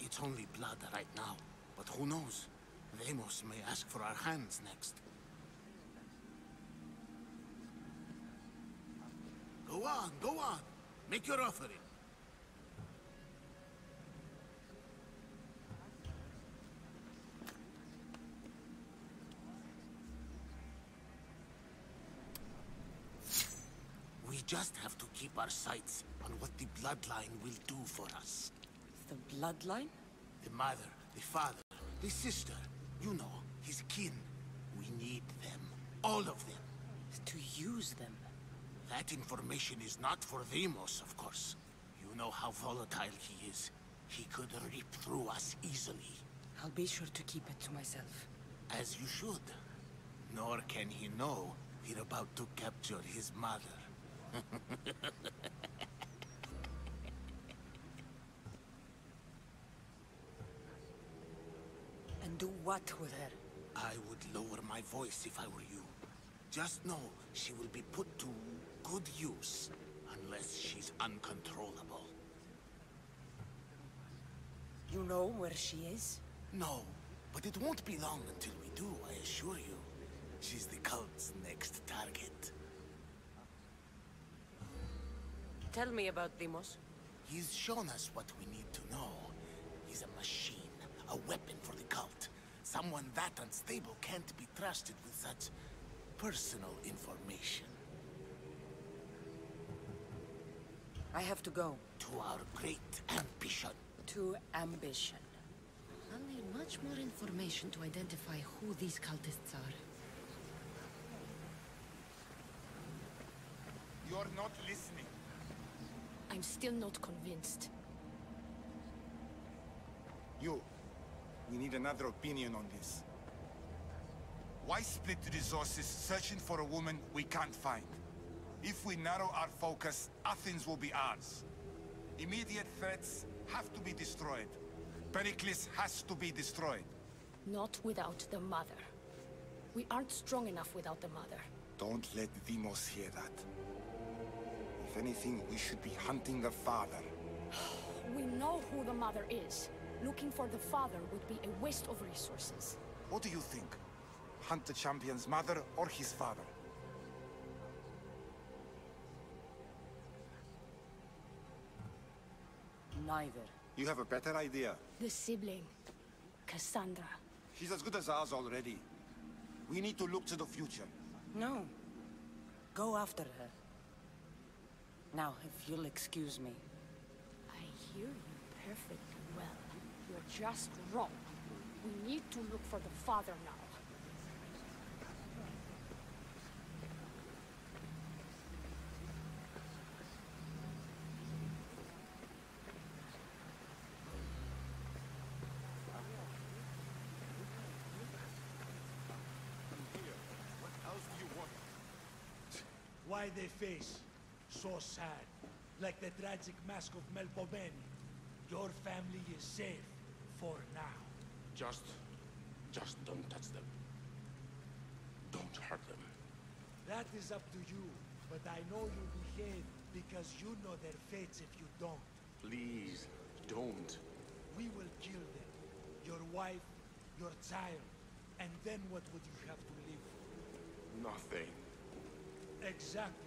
It's only blood right now, but who knows? Vemos may ask for our hands next. Go on, go on. Make your offering. We just have to keep our sights on what the bloodline will do for us. The bloodline? The mother, the father, the sister, you know, his kin. We need them, all of them. To use them? That information is not for Deimos, of course. You know how volatile he is. He could rip through us easily. I'll be sure to keep it to myself. As you should. Nor can he know we're about to capture his mother. Do what with her? I would lower my voice if I were you. Just know she will be put to good use, unless she's uncontrollable. You know where she is? No, but it won't be long until we do, I assure you. She's the cult's next target. Tell me about Deimos. He's shown us what we need to know. He's a machine. A weapon for the cult. Someone that unstable can't be trusted with such personal information. I have to go. To our great ambition. To ambition. I'll need much more information to identify who these cultists are. You're not listening. I'm still not convinced. You. We need another opinion on this. Why split resources searching for a woman we can't find? If we narrow our focus, Athens will be ours. Immediate threats have to be destroyed. Pericles has to be destroyed. Not without the mother. We aren't strong enough without the mother. Don't let Deimos hear that. If anything, we should be hunting the father. We know who the mother is. Looking for the father would be a waste of resources. What do you think? Hunt the champion's mother or his father? Neither. You have a better idea? The sibling. Cassandra. She's as good as ours already. We need to look to the future. No. Go after her. Now, if you'll excuse me. I hear you perfectly well. You're just wrong. We need to look for the father now. What else do you want? Why they face so sad, like the tragic mask of Melpomene? Your family is safe. For now. Just don't touch them. Don't hurt them. That is up to you, but I know you behave because you know their fates if you don't. Please, don't. We will kill them. Your wife, your child, and then what would you have to live for? Nothing. Exactly.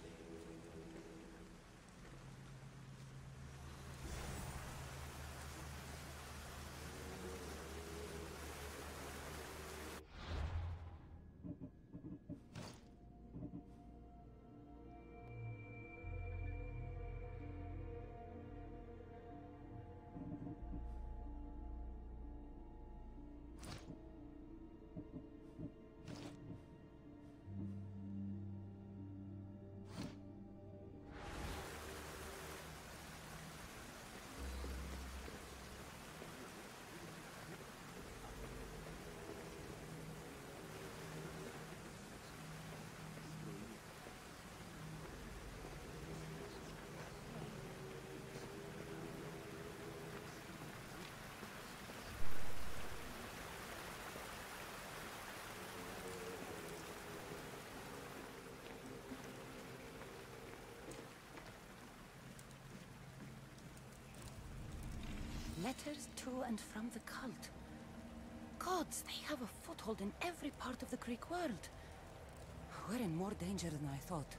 letters to and from the cult. Gods, they have a foothold in every part of the Greek world. We're in more danger than I thought.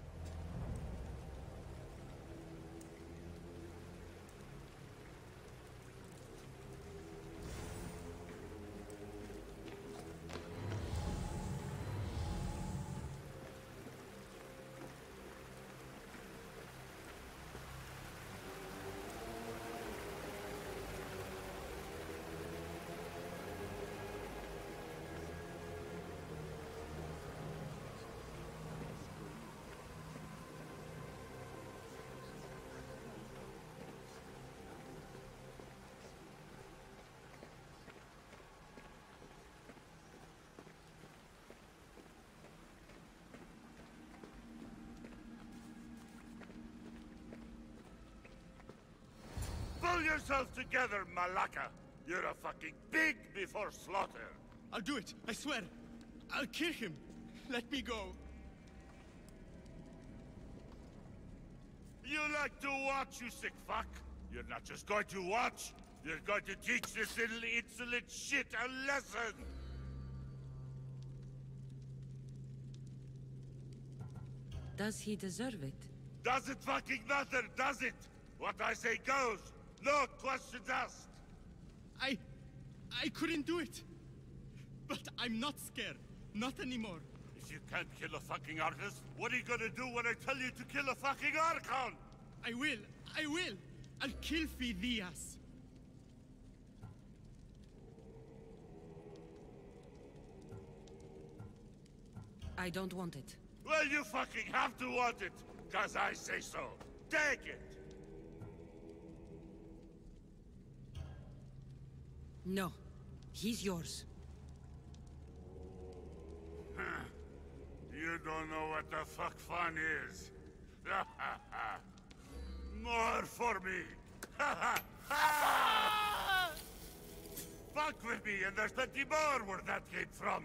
Pull yourself together, Malaka! You're a fucking pig before slaughter! I'll do it, I swear! I'll kill him! Let me go! You like to watch, you sick fuck! You're not just going to watch, you're going to teach this little insolent shit a lesson! Does he deserve it? Doesn't fucking matter, does it? What I say goes! No questions asked! I couldn't do it! But I'm not scared. Not anymore. If you can't kill a fucking artist, what are you gonna do when I tell you to kill a fucking Archon? I will! I'll kill Fidias! I don't want it. Well, you fucking have to want it! 'Cause I say so! Take it! No. He's yours. Huh. You don't know what the fuck fun is. More for me. Fuck with me and there's plenty more where that came from.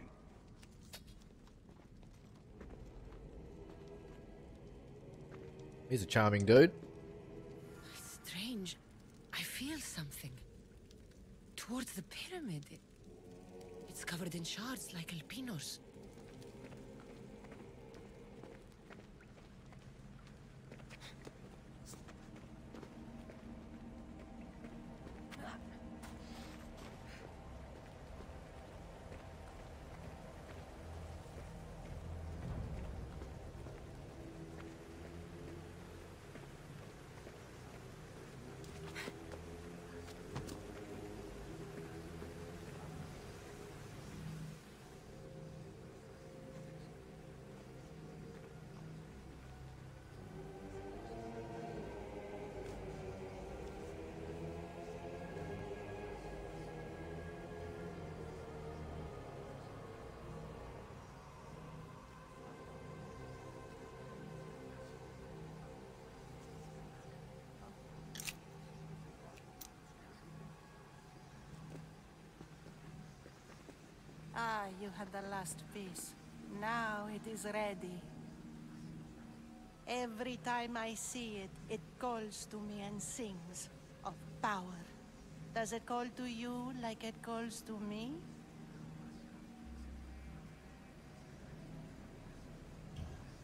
He's a charming dude. Strange. I feel something. Towards the pyramid. It's covered in shards like Elpenor's. Ah, you had the last piece. Now it is ready. Every time I see it, it calls to me and sings of power. Does it call to you like it calls to me?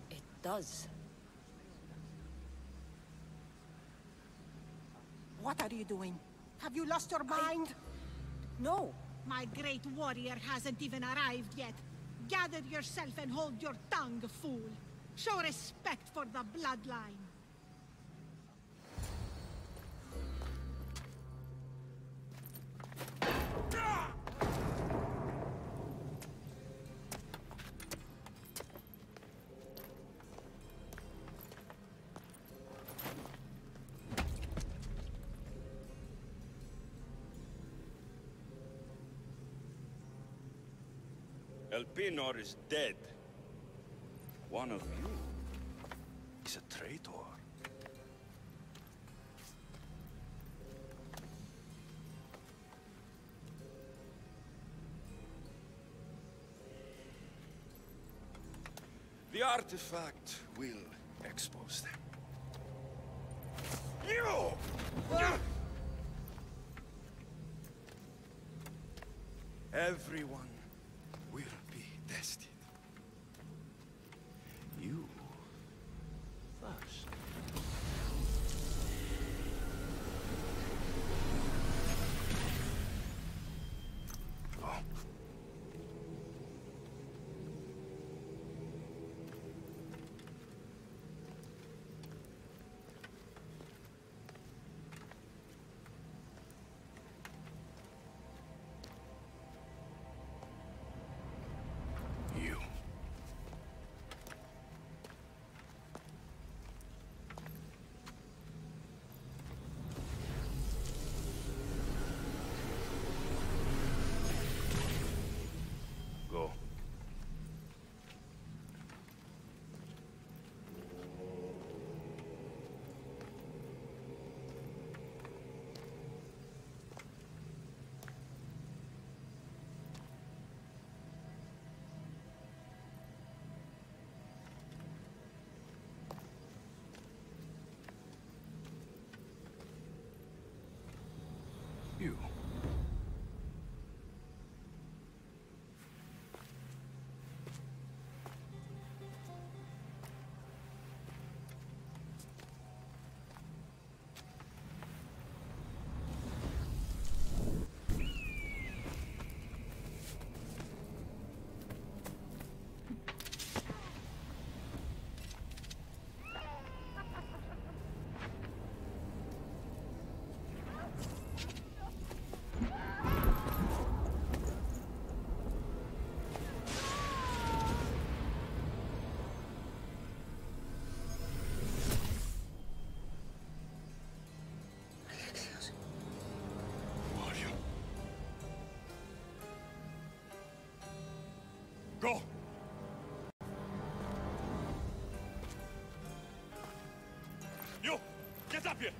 It does. What are you doing? Have you lost your mind? No. My great warrior hasn't even arrived yet. Gather yourself and hold your tongue, fool. Show respect for the bloodline. Elpenor is dead. One of you is a traitor. The artifact will expose them. You! Everyone will be tested. You first. Oh. You. Go! You! Get up here!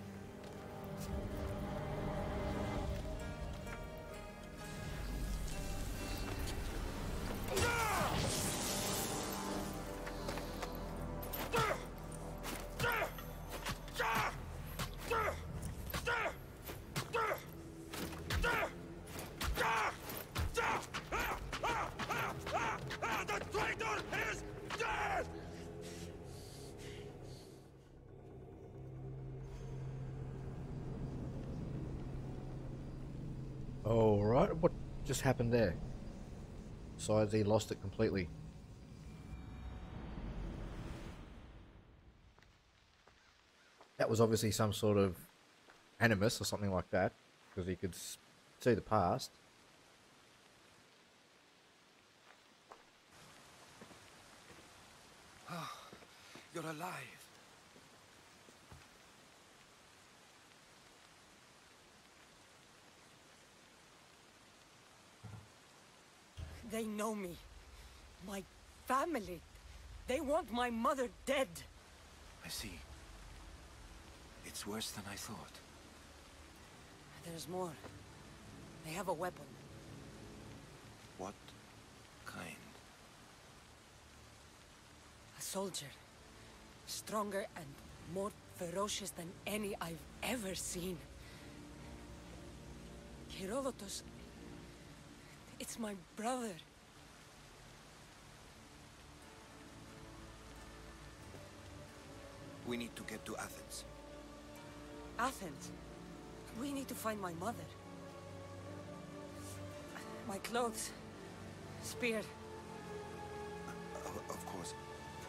Just happened there. So they lost it completely. That was obviously some sort of animus or something like that, because you could see the past. Oh, you're alive. They know me. My family. They want my mother dead. I see. It's worse than I thought. There's more. They have a weapon. What kind? A soldier. Stronger and more ferocious than any I've ever seen. Kirovotos. It's my brother. We need to get to Athens. Athens? We need to find my mother. My clothes. Spear. Of course.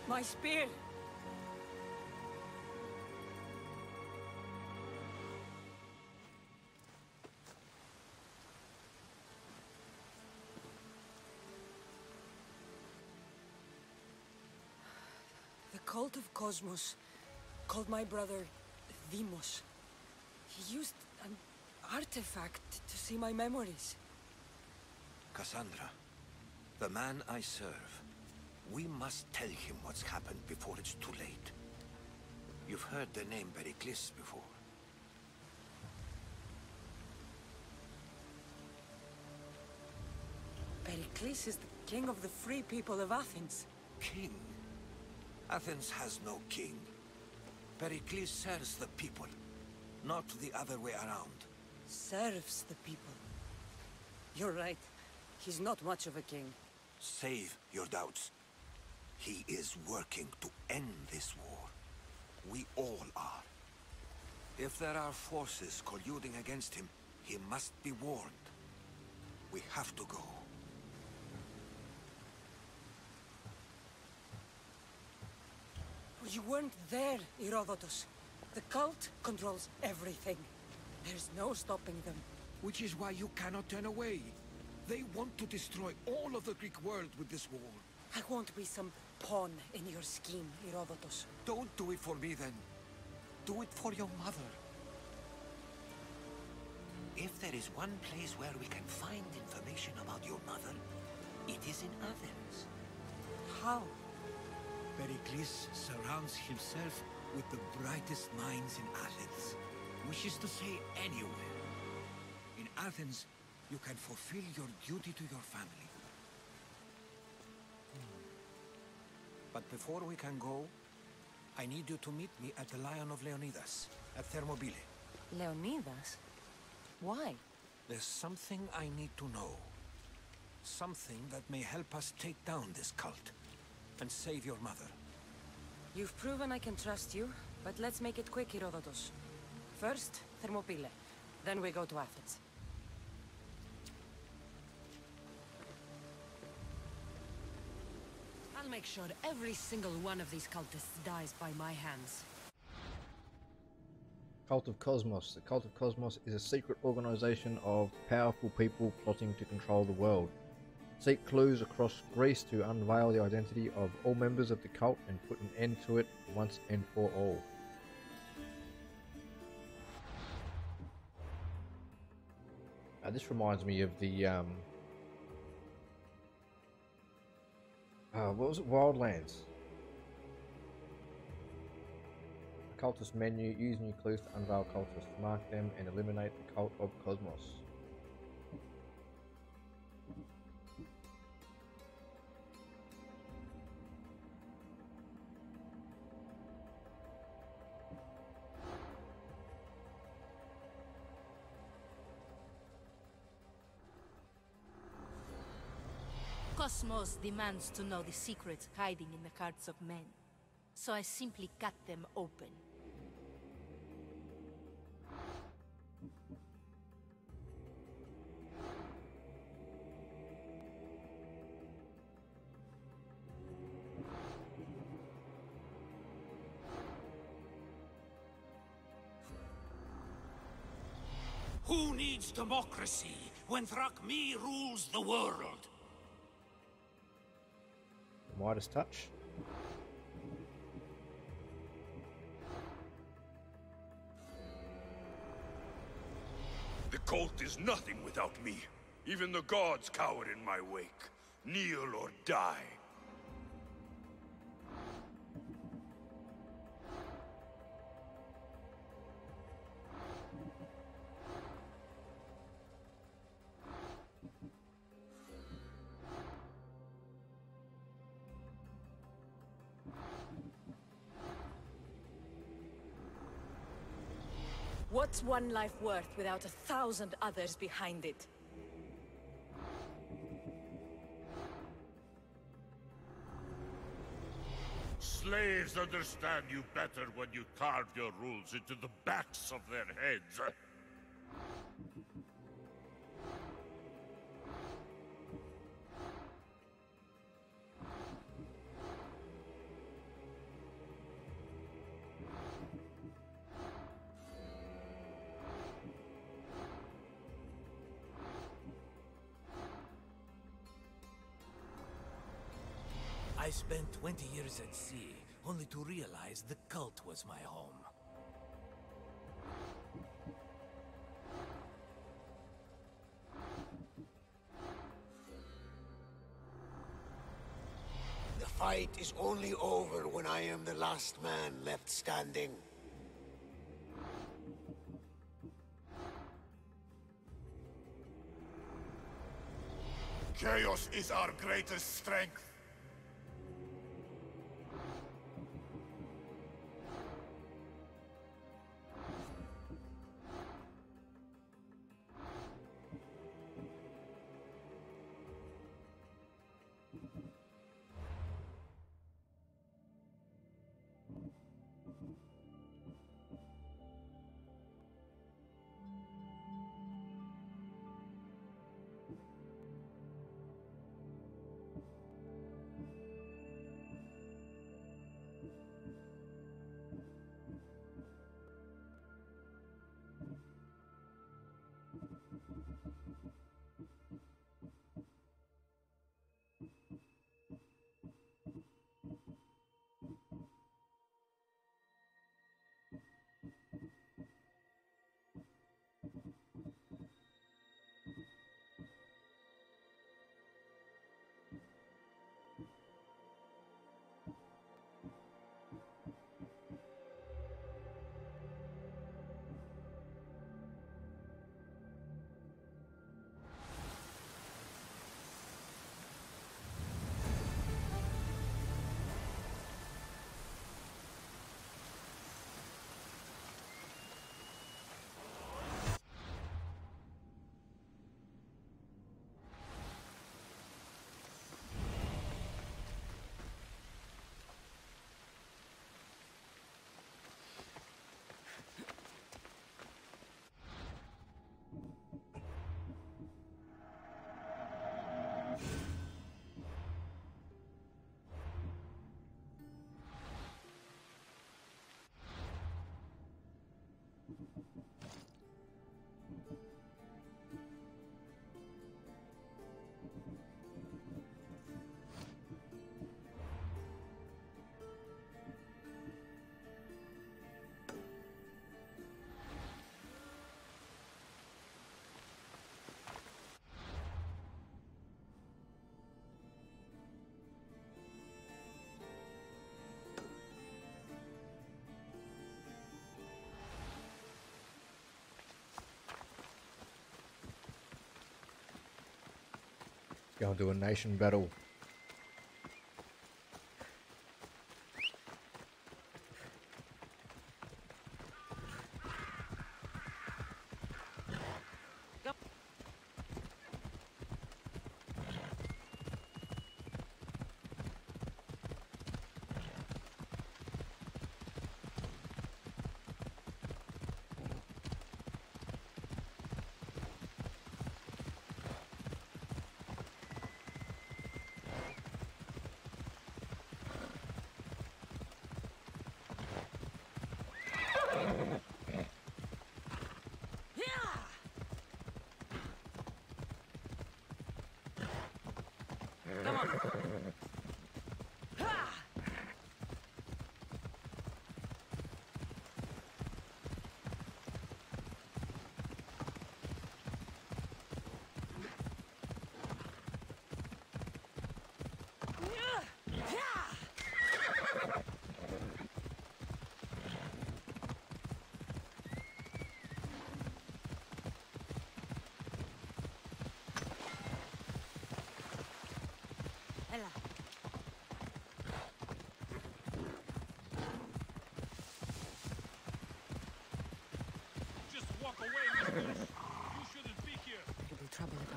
My spear! The Cult of Cosmos called my brother Deimos. He used an artifact to see my memories. Cassandra, the man I serve, we must tell him what's happened before it's too late. You've heard the name Pericles before. Pericles is the king of the free people of Athens. King? Athens has no king. Pericles serves the people, not the other way around. Serves the people. You're right. He's not much of a king. Save your doubts. He is working to end this war. We all are. If there are forces colluding against him, he must be warned. We have to go. You weren't there, Herodotos. The cult controls everything. There's no stopping them. Which is why you cannot turn away. They want to destroy all of the Greek world with this war. I won't be some pawn in your scheme, Herodotos. Don't do it for me, then. Do it for your mother. If there is one place where we can find information about your mother, it is in Athens. How? Pericles surrounds himself with the brightest minds in Athens, which is to say anywhere. In Athens, you can fulfill your duty to your family. But before we can go, I need you to meet me at the Lion of Leonidas, at Thermopylae. Leonidas? Why? There's something I need to know. Something that may help us take down this cult. And save your mother. You've proven I can trust you, but let's make it quick, Herodotos. First, Thermopylae. Then we go to Athens. I'll make sure every single one of these cultists dies by my hands. Cult of Cosmos. The Cult of Cosmos is a secret organization of powerful people plotting to control the world. Seek clues across Greece to unveil the identity of all members of the cult and put an end to it once and for all. Now this reminds me of the what was it? Wildlands. The cultist menu. Use new clues to unveil cultists. Mark them and eliminate the Cult of Cosmos. Cosmos demands to know the secrets hiding in the hearts of men, so I simply cut them open. Who needs democracy when Thrakmi rules the world? Midas touch. The cult is nothing without me. Even the gods cower in my wake. Kneel or die. What's one life worth without 1,000 others behind it? Slaves understand you better when you carve your rules into the backs of their heads. I spent 20 years at sea, only to realize the cult was my home. The fight is only over when I am the last man left standing. Chaos is our greatest strength. Go and do a nation battle.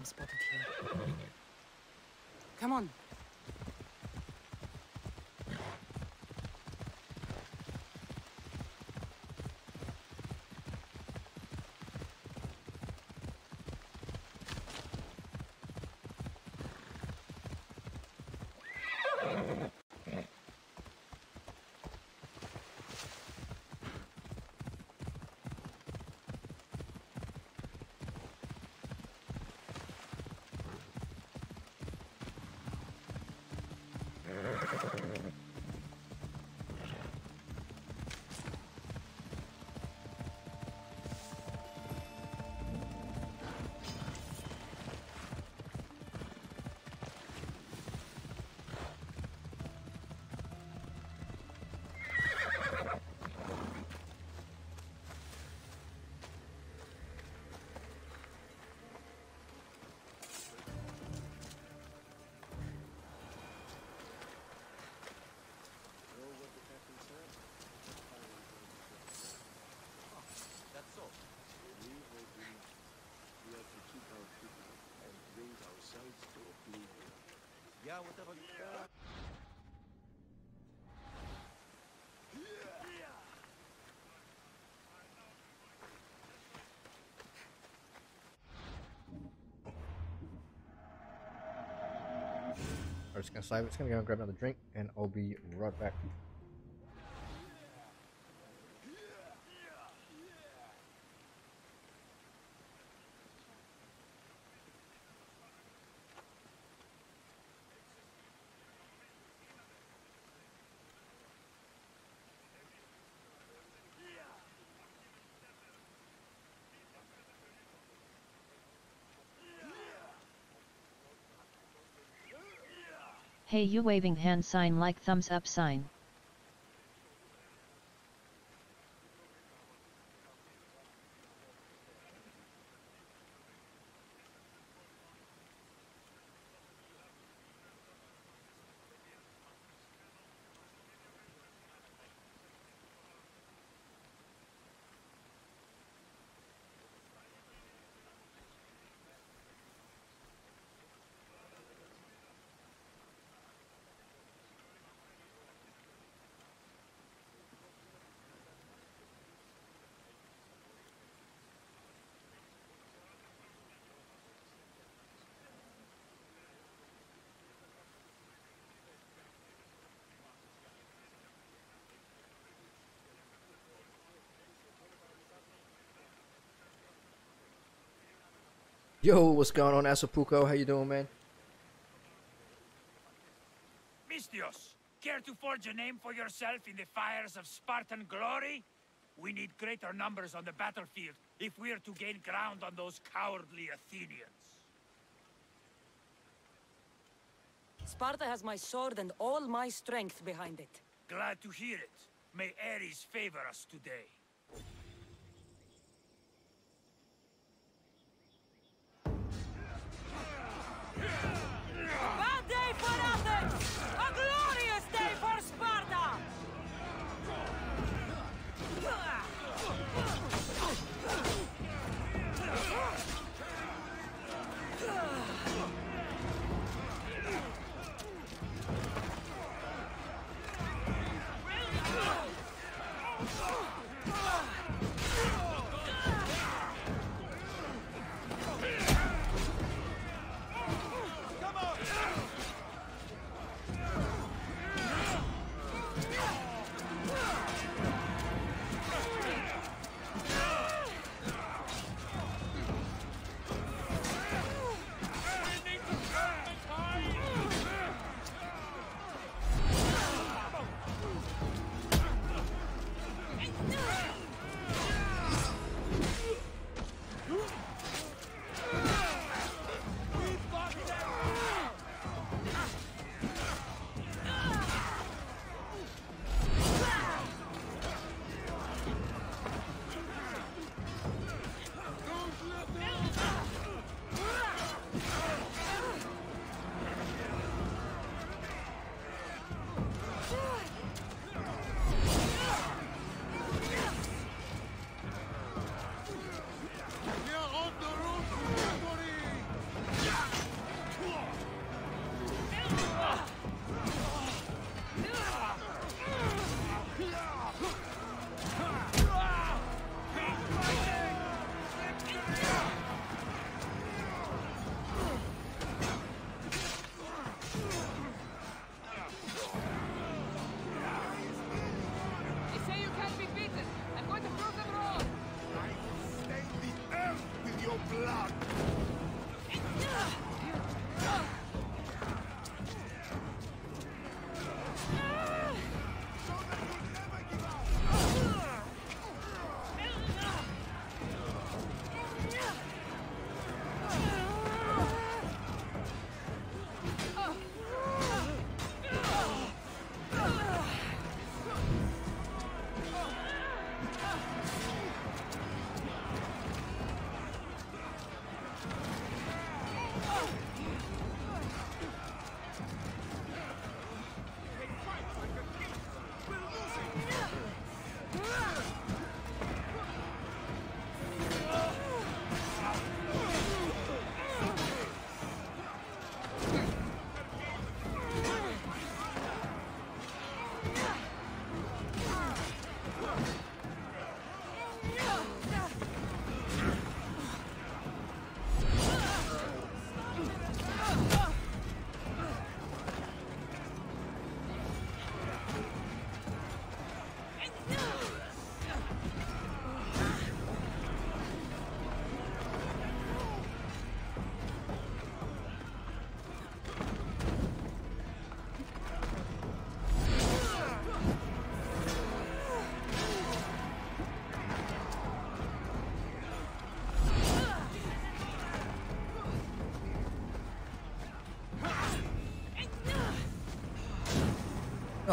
Spotted here. Come on. Yeah, whatever you got. I'm just gonna save it, it's gonna go and grab another drink, and I'll be right back. Hey, you waving hand sign like thumbs up sign. Yo, what's going on, Asopuko? How you doing, man? Misthios, care to forge a name for yourself in the fires of Spartan glory? We need greater numbers on the battlefield if we are to gain ground on those cowardly Athenians. Sparta has my sword and all my strength behind it. Glad to hear it. May Ares favor us today. Yeah!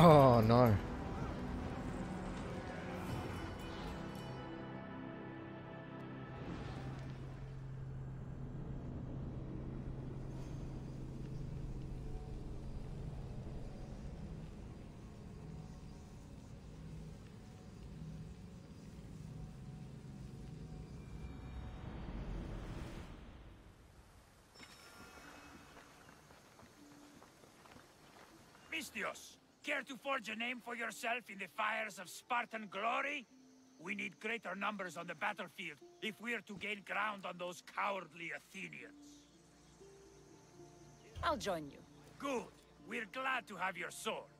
Oh no. Misthios! Care to forge a name for yourself in the fires of Spartan glory? We need greater numbers on the battlefield if we're to gain ground on those cowardly Athenians. I'll join you. Good. We're glad to have your sword.